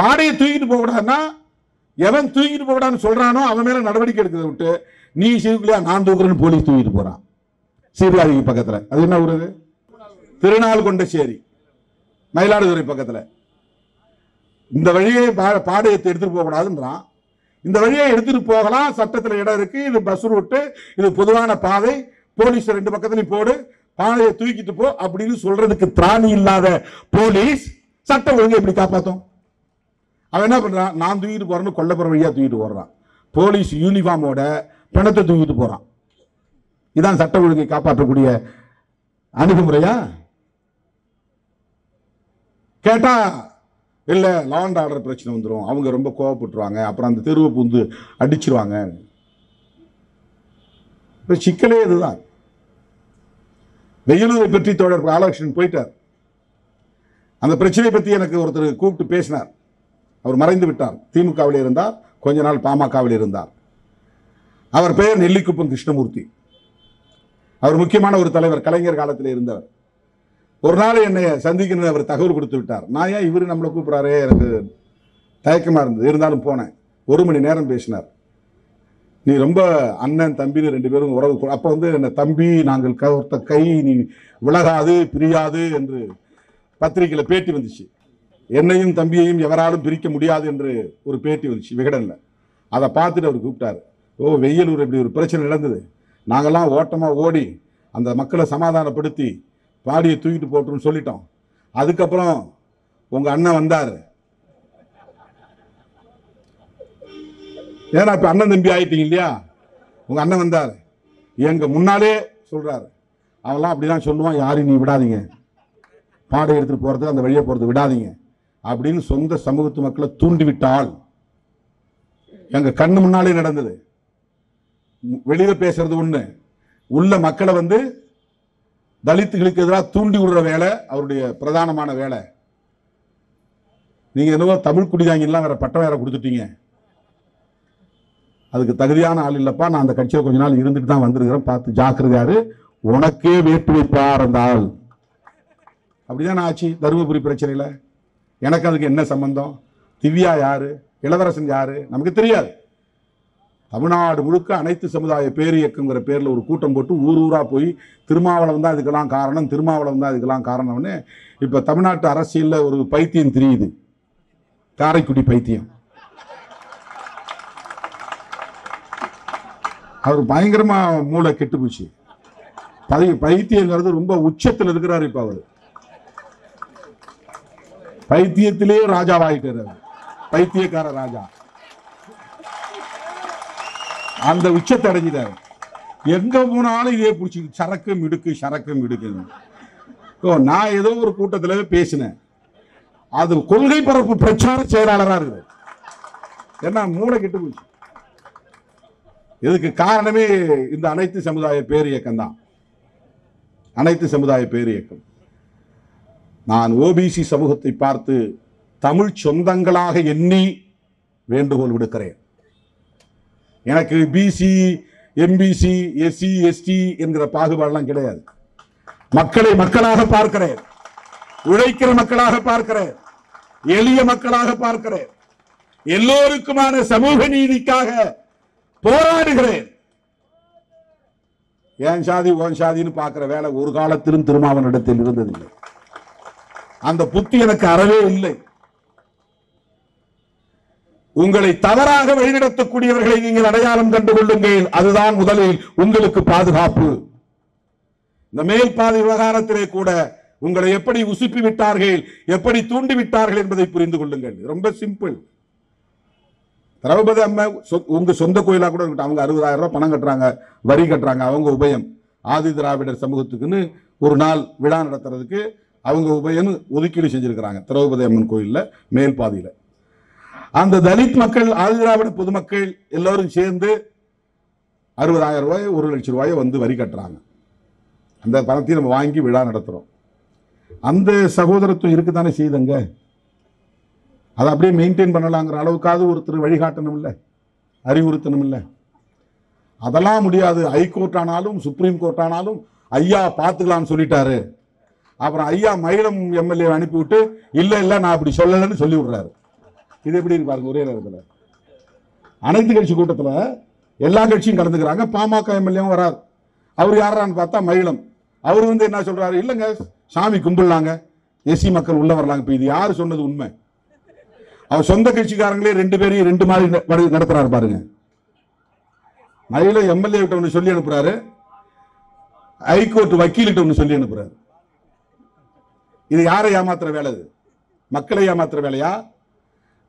பாடையை தூக்கிட்டு போகக்கூடாதுன்னா எவன் தூக்கிட்டு போகக்கூடாதுன்னு சொல்றானோ அவன் மேல நடவடிக்கை எடுக்கிறத விட்டு, நீ செய்யலையா நான் தூக்குறேன்னு போலீஸ் தூக்கிட்டு போறான் சீர்காழிக்கு பக்கத்தில். அது என்ன ஊரு? திருநாள்கொண்டச்சேரி, மயிலாடுதுறை பக்கத்தில். இந்த வழியை பாடையத்தை எடுத்துட்டு போகக்கூடாதுன்றான். இந்த வழியை எடுத்துட்டு போகலாம், சட்டத்தில் இடம் இருக்கு, இது பஸ் ரூட்டு, இது பொதுவான பாதை, போலீஸ் 2 பக்கத்துலையும் போடு, பாதையை தூக்கிட்டு போ அப்படின்னு சொல்றதுக்கு திராணி இல்லாத போலீஸ் சட்டம் ஒழுங்கு எப்படி காப்பாற்றும்? அவன் என்ன பண்றான்? நான் தூக்கிட்டு போறேன்னு கொல்லப்புற வழியா தூக்கிட்டு போடுறான், போலீஸ் யூனிஃபார்மோட பணத்தை தூக்கிட்டு போறான். இதான் சட்ட ஒழுங்கை காப்பாற்றக்கூடிய அணுகுமுறையா? கேட்டா இல்லை லா அண்ட் ஆர்டர் பிரச்சனை வந்துடும், அவங்க ரொம்ப கோவப்பட்டுருவாங்க, அப்புறம் அந்த தெருவை பூந்து அடிச்சிருவாங்க. சிக்கலே இதுதான். வெயிலூரை பற்றி தோழர் பாலகிருஷ்ணன் போயிட்டார். அந்த பிரச்சனை பற்றி எனக்கு ஒருத்தர் கூப்பிட்டு பேசினார். அவர் மறைந்து விட்டார், திமுகவில் இருந்தார், கொஞ்ச நாள் பாமகவில் இருந்தார். அவர் பெயர் நெல்லிக்குப்பம் கிருஷ்ணமூர்த்தி. அவர் முக்கியமான ஒரு தலைவர், கலைஞர் காலத்தில் இருந்தவர். ஒரு நாள் என்னை சந்திக்கணும்னு அவர் தகவல் கொடுத்து விட்டார். நான் ஏன் இவர் நம்மளை கூப்பிட்றாரு, எனக்கு தயக்கமாக இருந்தது, இருந்தாலும் போனேன். 1 மணி நேரம் பேசினார். நீ ரொம்ப அண்ணன் தம்பின்னு ரெண்டு பேரும் உறவு. அப்போ வந்து என்ன தம்பி நாங்கள் கவர்த்த கை நீ விலகாது பிரியாது என்று பத்திரிகையில் பேட்டி வந்துச்சு. என்னையும் தம்பியையும் எவராலும் பிரிக்க முடியாது என்று ஒரு பேட்டி வந்துச்சு விகடனில். அதை பார்த்துட்டு அவர் கூப்பிட்டார், ஓ வெயிலூர் இப்படி ஒரு பிரச்சனை நடந்தது, நாங்கள்லாம் ஓட்டமாக ஓடி அந்த மக்களை சமாதானப்படுத்தி பாடியை தூக்கிட்டு போட்டுன்னு சொல்லிட்டோம். அதுக்கப்புறம் உங்கள் அண்ணன் வந்தார், ஏன்னா இப்போ அண்ணன் தம்பி ஆகிட்டீங்க இல்லையா, உங்கள் அண்ணன் வந்தார் எங்கள் முன்னாலே சொல்கிறாரு, அவெல்லாம் அப்படி தான் சொல்லுவான், யாரையும் நீ விடாதீங்க, பாடை எடுத்துகிட்டு போகிறது அந்த வழியை போகிறது விடாதீங்க அப்படின்னு சொந்த சமூகத்து மக்களை தூண்டிவிட்டால். எங்கள் கண்ணு முன்னாலே நடந்தது. வெளியில் பேசுறது ஒன்று, உள்ள மக்களை வந்து தலித்துகளுக்கு எதிராக தூண்டி விடுற வேலை அவருடைய பிரதானமான வேலை. நீங்கள் என்னவோ தமிழ் குடிதாங்கெல்லாம் வேறு பட்டம் வேற கொடுத்துட்டீங்க, அதுக்கு தகுதியான ஆள் இல்லைப்பா, நான் அந்த கட்சியில் கொஞ்ச நாள் இருந்துட்டு தான் வந்திருக்கிறேன், பார்த்து ஜாக்கிரதையாரு, உனக்கே வேட்டு வைப்பார் அந்த ஆள். அப்படிதான் ஆச்சு தருமபுரி பிரச்சனையில். எனக்கு அதுக்கு என்ன சம்பந்தம்? திவ்யா யார், இளவரசன் யார், நமக்கு தெரியாது. தமிழ்நாடு முழுக்க அனைத்து சமுதாய பேர் இயக்கங்கிற பேரில் ஒரு கூட்டம் போட்டு ஊர் ஊராக போய் திருமாவளவன் தான் இதுக்கெல்லாம் காரணம், திருமாவளவன் தான் இதுக்கெல்லாம் காரணம்னு இப்போ தமிழ்நாட்டு அரசியலில் ஒரு பைத்தியம் தெரியுது, காரைக்குடி பைத்தியம். அவர் பயங்கரமாக மூளை கெட்டு போச்சு. பைத்தியங்கிறது ரொம்ப உச்சத்தில் இருக்கிறார் இப்போ. அவர் பைத்தியத்திலே ராஜாவாயிட்டார், பைத்தியக்கார ராஜா, அந்த உச்சத்தை அடைஞ்சிட்டார். எங்க போனாலும் இதே பிடிச்சி சரக்கும் இடுக்கு சரக்கும் இடுக்கு. நான் ஏதோ ஒரு கூட்டத்தில் பேசினேன், அது கொள்கை பரப்பு பிரச்சார செயலாளராக இருக்குது. ஏன்னா மூளை கெட்டு போச்சு. இதுக்கு காரணமே இந்த அனைத்து சமுதாய பேர் இயக்கம் தான். அனைத்து சமுதாய பேர் இயக்கம். நான் ஓபிசி சமூகத்தை பார்த்து தமிழ் சொந்தங்களாக எண்ணி வேண்டுகோள் விடுக்கிறேன். எனக்கு பிசி எம்பிசி எஸ்சி எஸ்டி என்கிற பாகுபாடெல்லாம் கிடையாது. மக்களை மக்களாக பார்க்கிறேன், உழைக்கிற மக்களாக பார்க்கிறேன், எளிய மக்களாக பார்க்கிறேன், எல்லோருக்குமான சமூக நீதிக்காக போராடுகிறேன். ஏன் சாதி ஓன் சாதின்னு பார்க்கிற வேலை ஒரு காலத்திலும் திருமாவனிடத்தில் இருந்ததில்லை. அந்த புத்தி எனக்கு அறவே இல்லை. உங்களை தவறாக வழிநடத்தக்கூடியவர்களை நீங்கள் அடையாளம் கண்டு கொள்ளுங்கள், அதுதான் முதலில் உங்களுக்கு பாதுகாப்பு. இந்த மேல் பாதை விவகாரத்திலே கூட உங்களை எப்படி உசுப்பி விட்டார்கள், எப்படி தூண்டி விட்டார்கள் என்பதை புரிந்து கொள்ளுங்கள். ரொம்ப சிம்பிள். திரௌபதி அம்மா உங்க சொந்த கோயிலாக கூட இருக்கட்டும், அவங்க 60,000 ரூபாய் பணம் கட்டுறாங்க, வரி கட்டுறாங்க, அவங்க உபயம் ஆதி திராவிடர் சமூகத்துக்குன்னு ஒரு நாள் விழா நடத்துறதுக்கு அவங்க உபயம் ஒதுக்கீடு செஞ்சிருக்கிறாங்க திரௌபதி அம்மன் கோயிலில் மேல் பாதையில். அந்த தலித் மக்கள் ஆதி திராவிட பொதுமக்கள் எல்லாரும் சேர்ந்து 60,000 ரூபாய் 1,00,000 ரூபாயை வந்து வரி கட்டுறாங்க. அந்த பணத்தையும் நம்ம வாங்கி விழா நடத்துகிறோம். அந்த சகோதரத்துவம் இருக்குதானே செய்தங்க, அதை அப்படியே மெயின்டைன் பண்ணலாங்கிற அளவுக்காவது ஒருத்தர் வழிகாட்டணும் இல்லை, அறிவுறுத்தணும் இல்லை. அதெல்லாம் முடியாது. ஹைகோர்ட் ஆனாலும் சுப்ரீம் கோர்ட் ஆனாலும் ஐயா பார்த்துக்கலான்னு சொல்லிட்டாரு. அப்புறம் ஐயா மயிலம் எம்எல்ஏ அனுப்பிவிட்டு இல்லை இல்லை நான் அப்படி சொல்லலைன்னு சொல்லி விடுறாரு. இது எப்படி இருப்பாருங்க ஒரே நேரத்தில். அனைத்து கட்சி கூட்டத்தில் எல்லா கட்சியும் கலந்துக்கிறாங்க, பாமக எம்எல்ஏவும் வராது. அவர் யாரான்னு பார்த்தா மயிலம். அவர் வந்து என்ன சொல்கிறாரு, இல்லைங்க சாமி கும்பிடலாங்க, எஸ்சி மக்கள் உள்ளே வரலாங்க. இப்போ இது யார் சொன்னது உண்மை? அவர் சொந்த கட்சிக்காரங்களே 2 பேரையும் 2 மாதிரி நடத்துகிறாரு பாருங்க. மயிலம் எம்எல்ஏ கிட்ட ஒன்று சொல்லி அனுப்புகிறாரு, ஹைகோர்ட் வக்கீல்கிட்ட ஒன்று சொல்லி அனுப்புகிறாரு. இது யாரை ஏமாத்துற வேலை? இது மக்களை ஏமாத்துற வேலையா,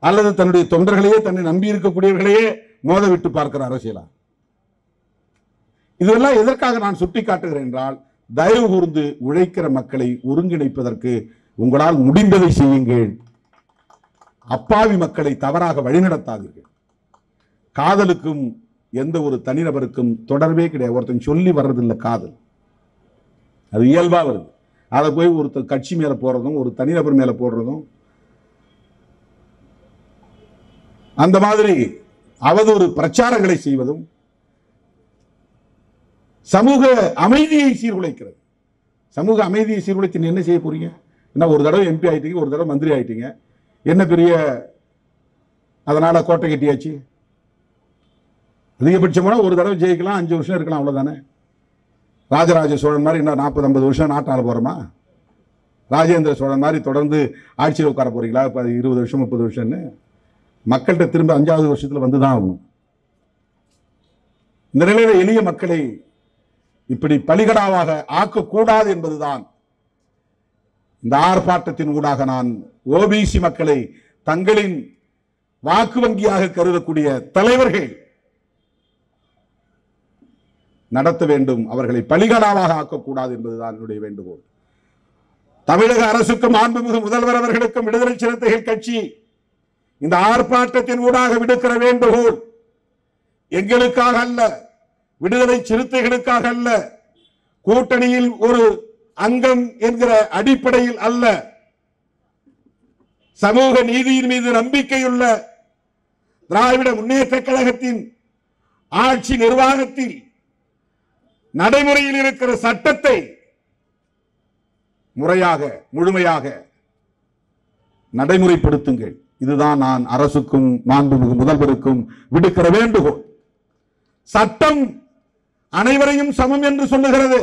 அல்லது தன்னுடைய தொண்டர்களையே தன்னை நம்பி இருக்கக்கூடியவர்களையே மோத விட்டு பார்க்கிற அரசியலா? இதெல்லாம் எதற்காக நான் சுட்டி காட்டுகிறேன் என்றால், தயவு கூர்ந்து உழைக்கிற மக்களை ஒருங்கிணைப்பதற்கு உங்களால் முடிந்ததை செய்யுங்கள். அப்பாவி மக்களை தவறாக வழிநடத்தாதீர்கள். காதலுக்கும் எந்த ஒரு தனிநபருக்கும் தொடர்பே கிடையாது. ஒருத்தன் சொல்லி வர்றதில்லை காதல், அது இயல்பாக வருது. அதை போய் ஒருத்தர் கட்சி மேலே போடுறதும் ஒரு தனிநபர் மேலே போடுறதும் அந்த மாதிரி அவதூறு பிரச்சாரங்களை செய்வதும் சமூக அமைதியை சீர்குலைக்கிறது. சமூக அமைதியை சீர்குலைத்து என்ன செய்ய போறீங்க? என்ன ஒரு தடவை எம்பி ஆகிட்டீங்க, ஒரு தடவை மந்திரி ஆகிட்டீங்க, என்ன பெரிய அதனால் கோட்டை கட்டியாச்சு? அதிகபட்சமான ஒரு தடவை ஜெயிக்கலாம், 5 வருஷம் இருக்கலாம், அவ்வளோதானே. ராஜராஜ சோழன் மாதிரி இன்னும் 40-50 வருஷம் நாட்டாள போகிறோமா? ராஜேந்திர சோழன் மாதிரி தொடர்ந்து ஆட்சியில் உட்கார போகிறீங்களா? இப்போ 20 வருஷம் 30 வருஷம்னு மக்கள்கிட்ட திரும்ப 5ஆவது வருஷத்தில் வந்து தான் ஆகும். இந்த நிலையில் எளிய மக்களை இப்படி பலிகடாவாக ஆக்கக்கூடாது என்பதுதான் இந்த ஆர்ப்பாட்டத்தின் ஊடாக நான் ஓபிசி மக்களை தங்களின் வாக்கு வங்கியாக கருதக்கூடிய தலைவர்கள் நடத்த வேண்டும், அவர்களை பலிகடாவாக ஆக்கக்கூடாது என்பதுதான் என்னுடைய வேண்டுகோள். தமிழக அரசுக்கும் மாண்புமிகு முதல்வர் அவர்களுக்கும் விடுதலை சிறுத்தைகள் கட்சி இந்த ஆர்ப்பாட்டத்தின் ஊடாக விடுக்கிற வேண்டுகோள் எங்களுக்காக அல்ல, விடுதலை சிறுத்தைகளுக்காக அல்ல, கூட்டணியில் ஒரு அங்கம் என்கிற அடிப்படையில் அல்ல, சமூக நீதியின் மீது நம்பிக்கையுள்ள திராவிட முன்னேற்ற கழகத்தின் ஆட்சி நிர்வாகத்தில் நடைமுறையில் இருக்கிற சட்டத்தை முறையாக முழுமையாக நடைமுறைப்படுத்துங்கள். இதுதான் நான் அரசுக்கும் மாண்புமிகு முதல்வருக்கும் விடுக்கிற வேண்டுகோள். சட்டம் அனைவரையும் சமம் என்று சொல்லுகிறது.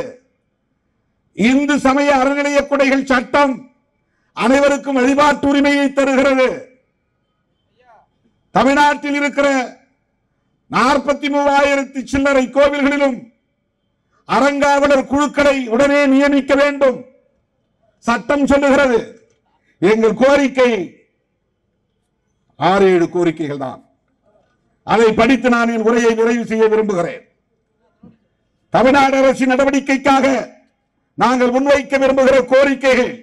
இந்து சமய அறநிலைய கொடைகள் சட்டம் அனைவருக்கும் வழிபாட்டு உரிமையை தருகிறது. தமிழ்நாட்டில் இருக்கிற 43,000 சில்லறை கோவில்களிலும் அறங்காவலர் குழுக்களை உடனே நியமிக்க வேண்டும். சட்டம் சொல்லுகிறது. எங்கள் கோரிக்கை 6-7 கோரிக்கைகள் தான். அதை படித்து நான் என் உரையை நிறைவு செய்ய விரும்புகிறேன். தமிழ்நாடு அரசின் நடவடிக்கைக்காக நாங்கள் முன்வைக்க விரும்புகிற கோரிக்கைகள்: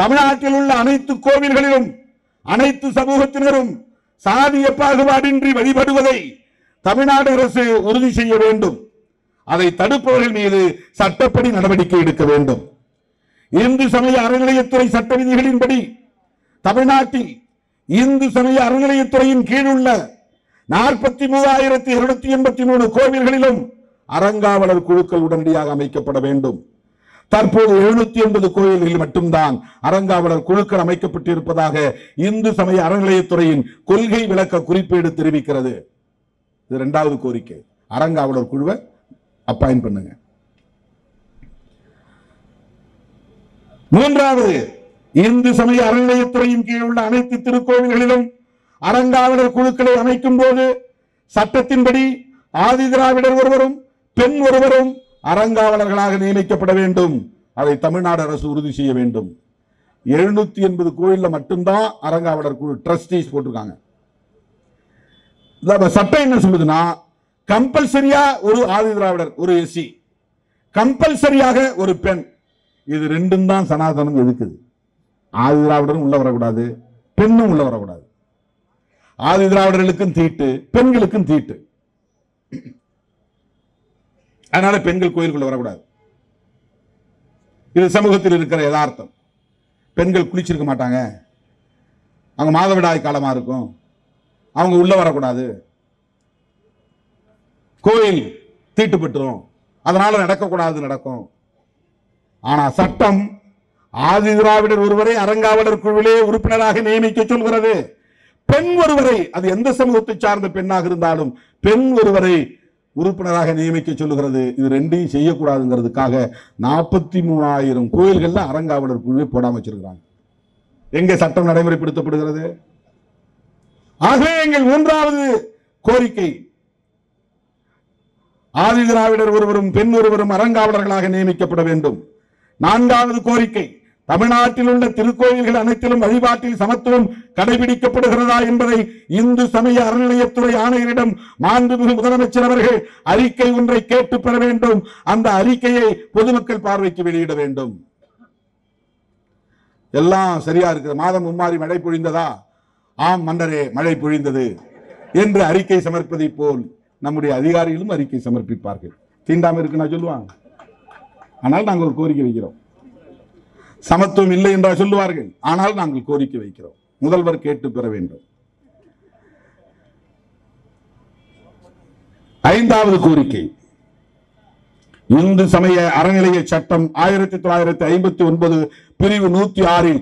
தமிழ்நாட்டில் உள்ள அனைத்து கோவில்களிலும் அனைத்து சமூகத்தினரும் சாதிய பாகுபாடின்றி வழிபடுவதை தமிழ்நாடு அரசு உறுதி செய்ய வேண்டும். அதை தடுப்பவர்கள் மீது சட்டப்படி நடவடிக்கை எடுக்க வேண்டும். இந்து சமய அறநிலையத்துறை சட்ட விதிகளின்படி தமிழ்நாட்டில் இந்து சமய அறநிலையத்துறையின் கீழ் உள்ள 43,283 கோவில்களிலும் அறங்காவலர் குழுக்கள் உடனடியாக அமைக்கப்பட வேண்டும். தற்போது 780 கோயில்களில் மட்டும்தான் அறங்காவலர் குழுக்கள் அமைக்கப்பட்டிருப்பதாக இந்து சமய அறநிலையத்துறையின் கொள்கை விளக்க குறிப்பேடு தெரிவிக்கிறது. இது 2வது கோரிக்கை. அறங்காவலர் குழுவை அப்பாயிண்ட் பண்ணுங்க. 3வது, இந்து சமய அறநிலையத்துறையின் கீழ் உள்ள அனைத்து திருக்கோவில்களிலும் அறங்காவலர் குழுக்களை அமைக்கும் போது சட்டத்தின்படி ஆதி திராவிடர் ஒருவரும் பெண் ஒருவரும் அறங்காவலர்களாக நியமிக்கப்பட வேண்டும். அதை தமிழ்நாடு அரசு உறுதி செய்ய வேண்டும். 780 கோயிலில் மட்டும்தான் அறங்காவலர் குழு ட்ரஸ்டீஸ் போட்டிருக்காங்க. சட்டம் என்ன சொல்லுதுன்னா, கம்பல்சரியா ஒரு ஆதி திராவிடர், ஒரு எஸ்சி, கம்பல்சரியாக ஒரு பெண். இது 2ம் தான் சனாதனம் எதுக்குது. ஆதி திராவிடரும் உள்ள வரக்கூடாது, பெண்ணும் உள்ள வரக்கூடாது. ஆதி திராவிடர்களுக்கும் தீட்டு, பெண்களுக்கும் தீட்டு. அதனால பெண்கள் கோயிலுக்குள்ள வரக்கூடாது. இது சமூகத்தில் இருக்கிற யதார்த்தம். பெண்கள் குளிச்சிருக்க மாட்டாங்க, அவங்க மாதவிடாய் காலமா இருக்கும், அவங்க உள்ள வரக்கூடாது, கோயில் தீட்டுப்பட்டுரும், அதனால நடக்கக்கூடாது, நடக்கும். ஆனா சட்டம் ஆதி திராவிடர் ஒருவரை அறங்காவலர் குழுவிலே உறுப்பினராக நியமிக்க சொல்கிறது. பெண் ஒருவரை, அது எந்த சமூகத்தை சார்ந்த பெண்ணாக இருந்தாலும், பெண் ஒருவரை உறுப்பினராக நியமிக்க சொல்லுகிறது. இது 2யும் செய்யக்கூடாதுங்கிறதுக்காக 43,000 கோயில்கள்ல அறங்காவலர் குழுவை போடாம வச்சிருக்கிறாங்க. எங்க சட்டம் நடைமுறைப்படுத்தப்படுகிறது? ஆகவே எங்கள் 3வது கோரிக்கை, ஆதி திராவிடர் ஒருவரும் பெண் ஒருவரும் அறங்காவலர்களாக நியமிக்கப்பட வேண்டும். 4வது கோரிக்கை, தமிழ்நாட்டில் உள்ள திருக்கோயில்கள் அனைத்திலும் வழிபாட்டில் சமத்துவம் கடைபிடிக்கப்படுகிறதா என்பதை இந்து சமய அறநிலையத்துறை ஆணையரிடம் மாண்புமிகு முதலமைச்சர் அவர்கள் அறிக்கை ஒன்றை கேட்டு பெற வேண்டும். அந்த அறிக்கையை பொதுமக்கள் பார்வைக்கு வெளியிட வேண்டும். எல்லாம் சரியா இருக்குது. மாதம் மும்மாறி மழை பொழிந்ததா? ஆம் மன்னரே, மழை பொழிந்தது என்று அறிக்கை சமர்ப்பதை போல் நம்முடைய அதிகாரிகளும் அறிக்கை சமர்ப்பிப்பார்கள். தீண்டாமல் இருக்கு நான் சொல்லுவாங்க, ஆனால் நாங்கள் ஒரு கோரிக்கை வைக்கிறோம். சமத்துவம் இல்லை என்றால் சொல்லுவார்கள், ஆனால் நாங்கள் கோரிக்கை வைக்கிறோம். முதல்வர் கேட்டு பெற வேண்டும். 5வது கோரிக்கை, இந்து சமய அறநிலைய சட்டம் 1959 பிரிவு 106-ல்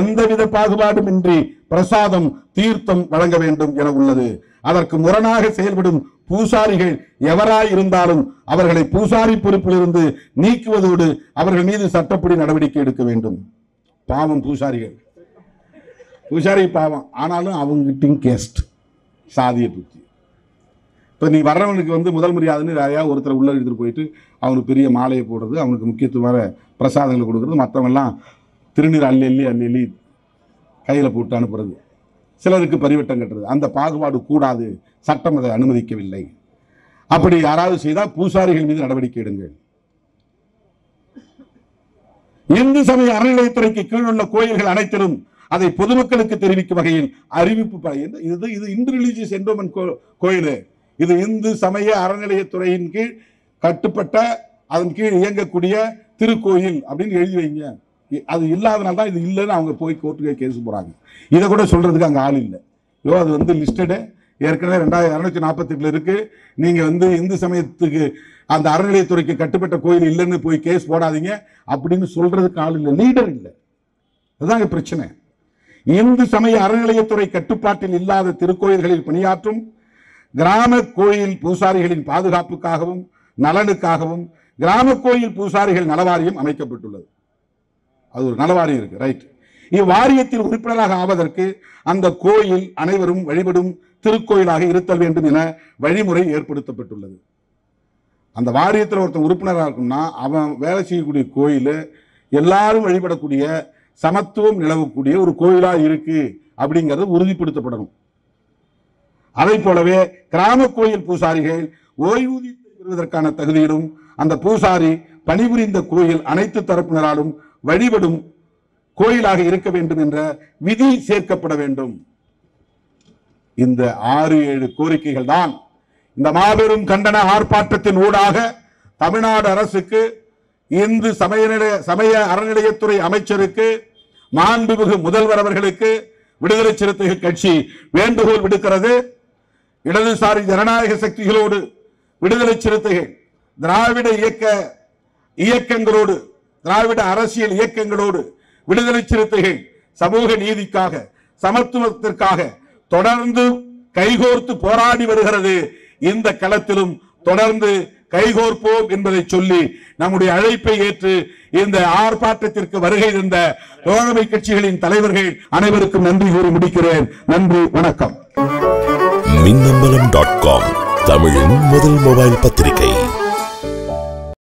எந்தவித பாகுபாடும் இன்றி பிரசாதம், தீர்த்தம் வழங்க வேண்டும் என உள்ளது. அதற்கு முரணாக செயல்படும் பூசாரிகள் எவராய் இருந்தாலும் அவர்களை பூசாரி பொறுப்பிலிருந்து நீக்குவதோடு அவர்கள் மீது சட்டப்படி நடவடிக்கை எடுக்க வேண்டும். பாவம் பூசாரிகள், பூசாரி பாவம். ஆனாலும் அவங்ககிட்டையும் கேஸ்ட் சாதியை பற்றி இப்போ நீ வர்றவனுக்கு வந்து முதல் மரியாதைன்னு நிறையா ஒருத்தர் உள்ள எடுத்துகிட்டு போயிட்டு அவனுக்கு பெரிய மாலையை போடுறது, அவனுக்கு முக்கியத்துவமான பிரசாதங்களை கொடுக்குறது, மற்றவெல்லாம் திருநீர் அள்ளி கையில் போட்டு அனுப்புறது, சிலருக்கு பரிவட்டம் கட்டுறது. அந்த பாகுபாடு கூடாது, சட்டம் அதை அனுமதிக்கவில்லை. அப்படி யாராவது செய்தால் பூசாரிகள் மீது நடவடிக்கை எடுங்கள். இந்து சமய அறநிலையத்துறைக்கு கீழ் உள்ள கோயில்கள் அனைத்திலும் அதை பொதுமக்களுக்கு தெரிவிக்கும் வகையில் அறிவிப்பு. இது இந்து ரிலீஜியஸ் என்ரோல்மெண்ட் கோயில், இது இந்து சமய அறநிலையத்துறையின் கீழ் கட்டுப்பட்ட அதன் கீழ் இயங்கக்கூடிய திருக்கோயில் அப்படின்னு எழுதி வைங்க. அது இல்லாதனால தான் இது இல்லைன்னு அவங்க போய் கோர்ட்டுக்கே கேஸ் போகிறாங்க. இதை கூட சொல்கிறதுக்கு அங்கே ஆள் இல்லை. ஐயோ, அது வந்து லிஸ்டடு ஏற்கனவே 2248 இருக்குது, நீங்கள் வந்து இந்து சமயத்துக்கு அந்த அறநிலையத்துறைக்கு கட்டுப்பட்ட கோயில் இல்லைன்னு போய் கேஸ் போடாதீங்க அப்படின்னு சொல்கிறதுக்கு ஆள் இல்லை, லீடர் இல்லை. அதுதான் இங்கே பிரச்சனை. இந்து சமய அறநிலையத்துறை கட்டுப்பாட்டில் இல்லாத திருக்கோயில்களில் பணியாற்றும் கிராம கோயில் பூசாரிகளின் பாதுகாப்புக்காகவும் நலனுக்காகவும் கிராம கோயில் பூசாரிகள் நலவாரியம் அமைக்கப்பட்டுள்ளது. அது ஒரு நலவாரியம் இருக்கு, ரைட். இவ்வாரியத்தில் உறுப்பினராக ஆவதற்கு அந்த கோயில் அனைவரும் வழிபடும் திருக்கோயிலாக இருத்தல் வேண்டும் என வழிமுறை ஏற்படுத்தப்பட்டுள்ளது. அந்த வாரியத்தில் ஒருத்தன் உறுப்பினராக இருக்கும்னா அவன் வேலை செய்யக்கூடிய கோயில் எல்லாரும் வழிபடக்கூடிய சமத்துவம் நிலவக்கூடிய ஒரு கோயிலாக இருக்கு அப்படிங்கிறது உறுதிப்படுத்தப்படணும். அதை போலவே கிராம கோயில் பூசாரிகள் ஓய்வூதியத்தை பெறுவதற்கான தகுதியிலும் அந்த பூசாரி பணிபுரிந்த கோயில் அனைத்து தரப்பினராலும் வழிபடும் கோயிலாக இருக்க வேண்டும் என்ற விதி சேர்க்கப்பட வேண்டும். இந்த 6-7 கோரிக்கைகள் தான் இந்த மாபெரும் கண்டன ஆர்ப்பாட்டத்தின் ஊடாக தமிழ்நாடு அரசுக்கு, இந்து சமய அறநிலையத்துறை அமைச்சருக்கு, மாண்புமிகு முதல்வர் அவர்களுக்கு விடுதலை சிறுத்தைகள் கட்சி வேண்டுகோள் விடுக்கிறது. இடதுசாரி ஜனநாயக சக்திகளோடு, விடுதலை சிறுத்தைகள் திராவிட இயக்கங்களோடு, திராவிட அரசியல் இயக்கங்களோடு விடுதலை சிறுத்தைகள் சமூக நீதிக்காக, சமத்துவத்திற்காக தொடர்ந்து கைகோர்த்து போராடி வருகிறது. இந்த களத்திலும் தொடர்ந்து கைகோர்ப்போம் என்பதை சொல்லி நம்முடைய அழைப்பை ஏற்று இந்த ஆர்ப்பாட்டத்திற்கு வருகை தந்த தோழமை கட்சிகளின் தலைவர்கள் அனைவருக்கும் நன்றி கூறி முடிக்கிறேன். நன்றி, வணக்கம். மின்னம்பலம்.com தமிழின் முதல் மொபைல் பத்திரிகை.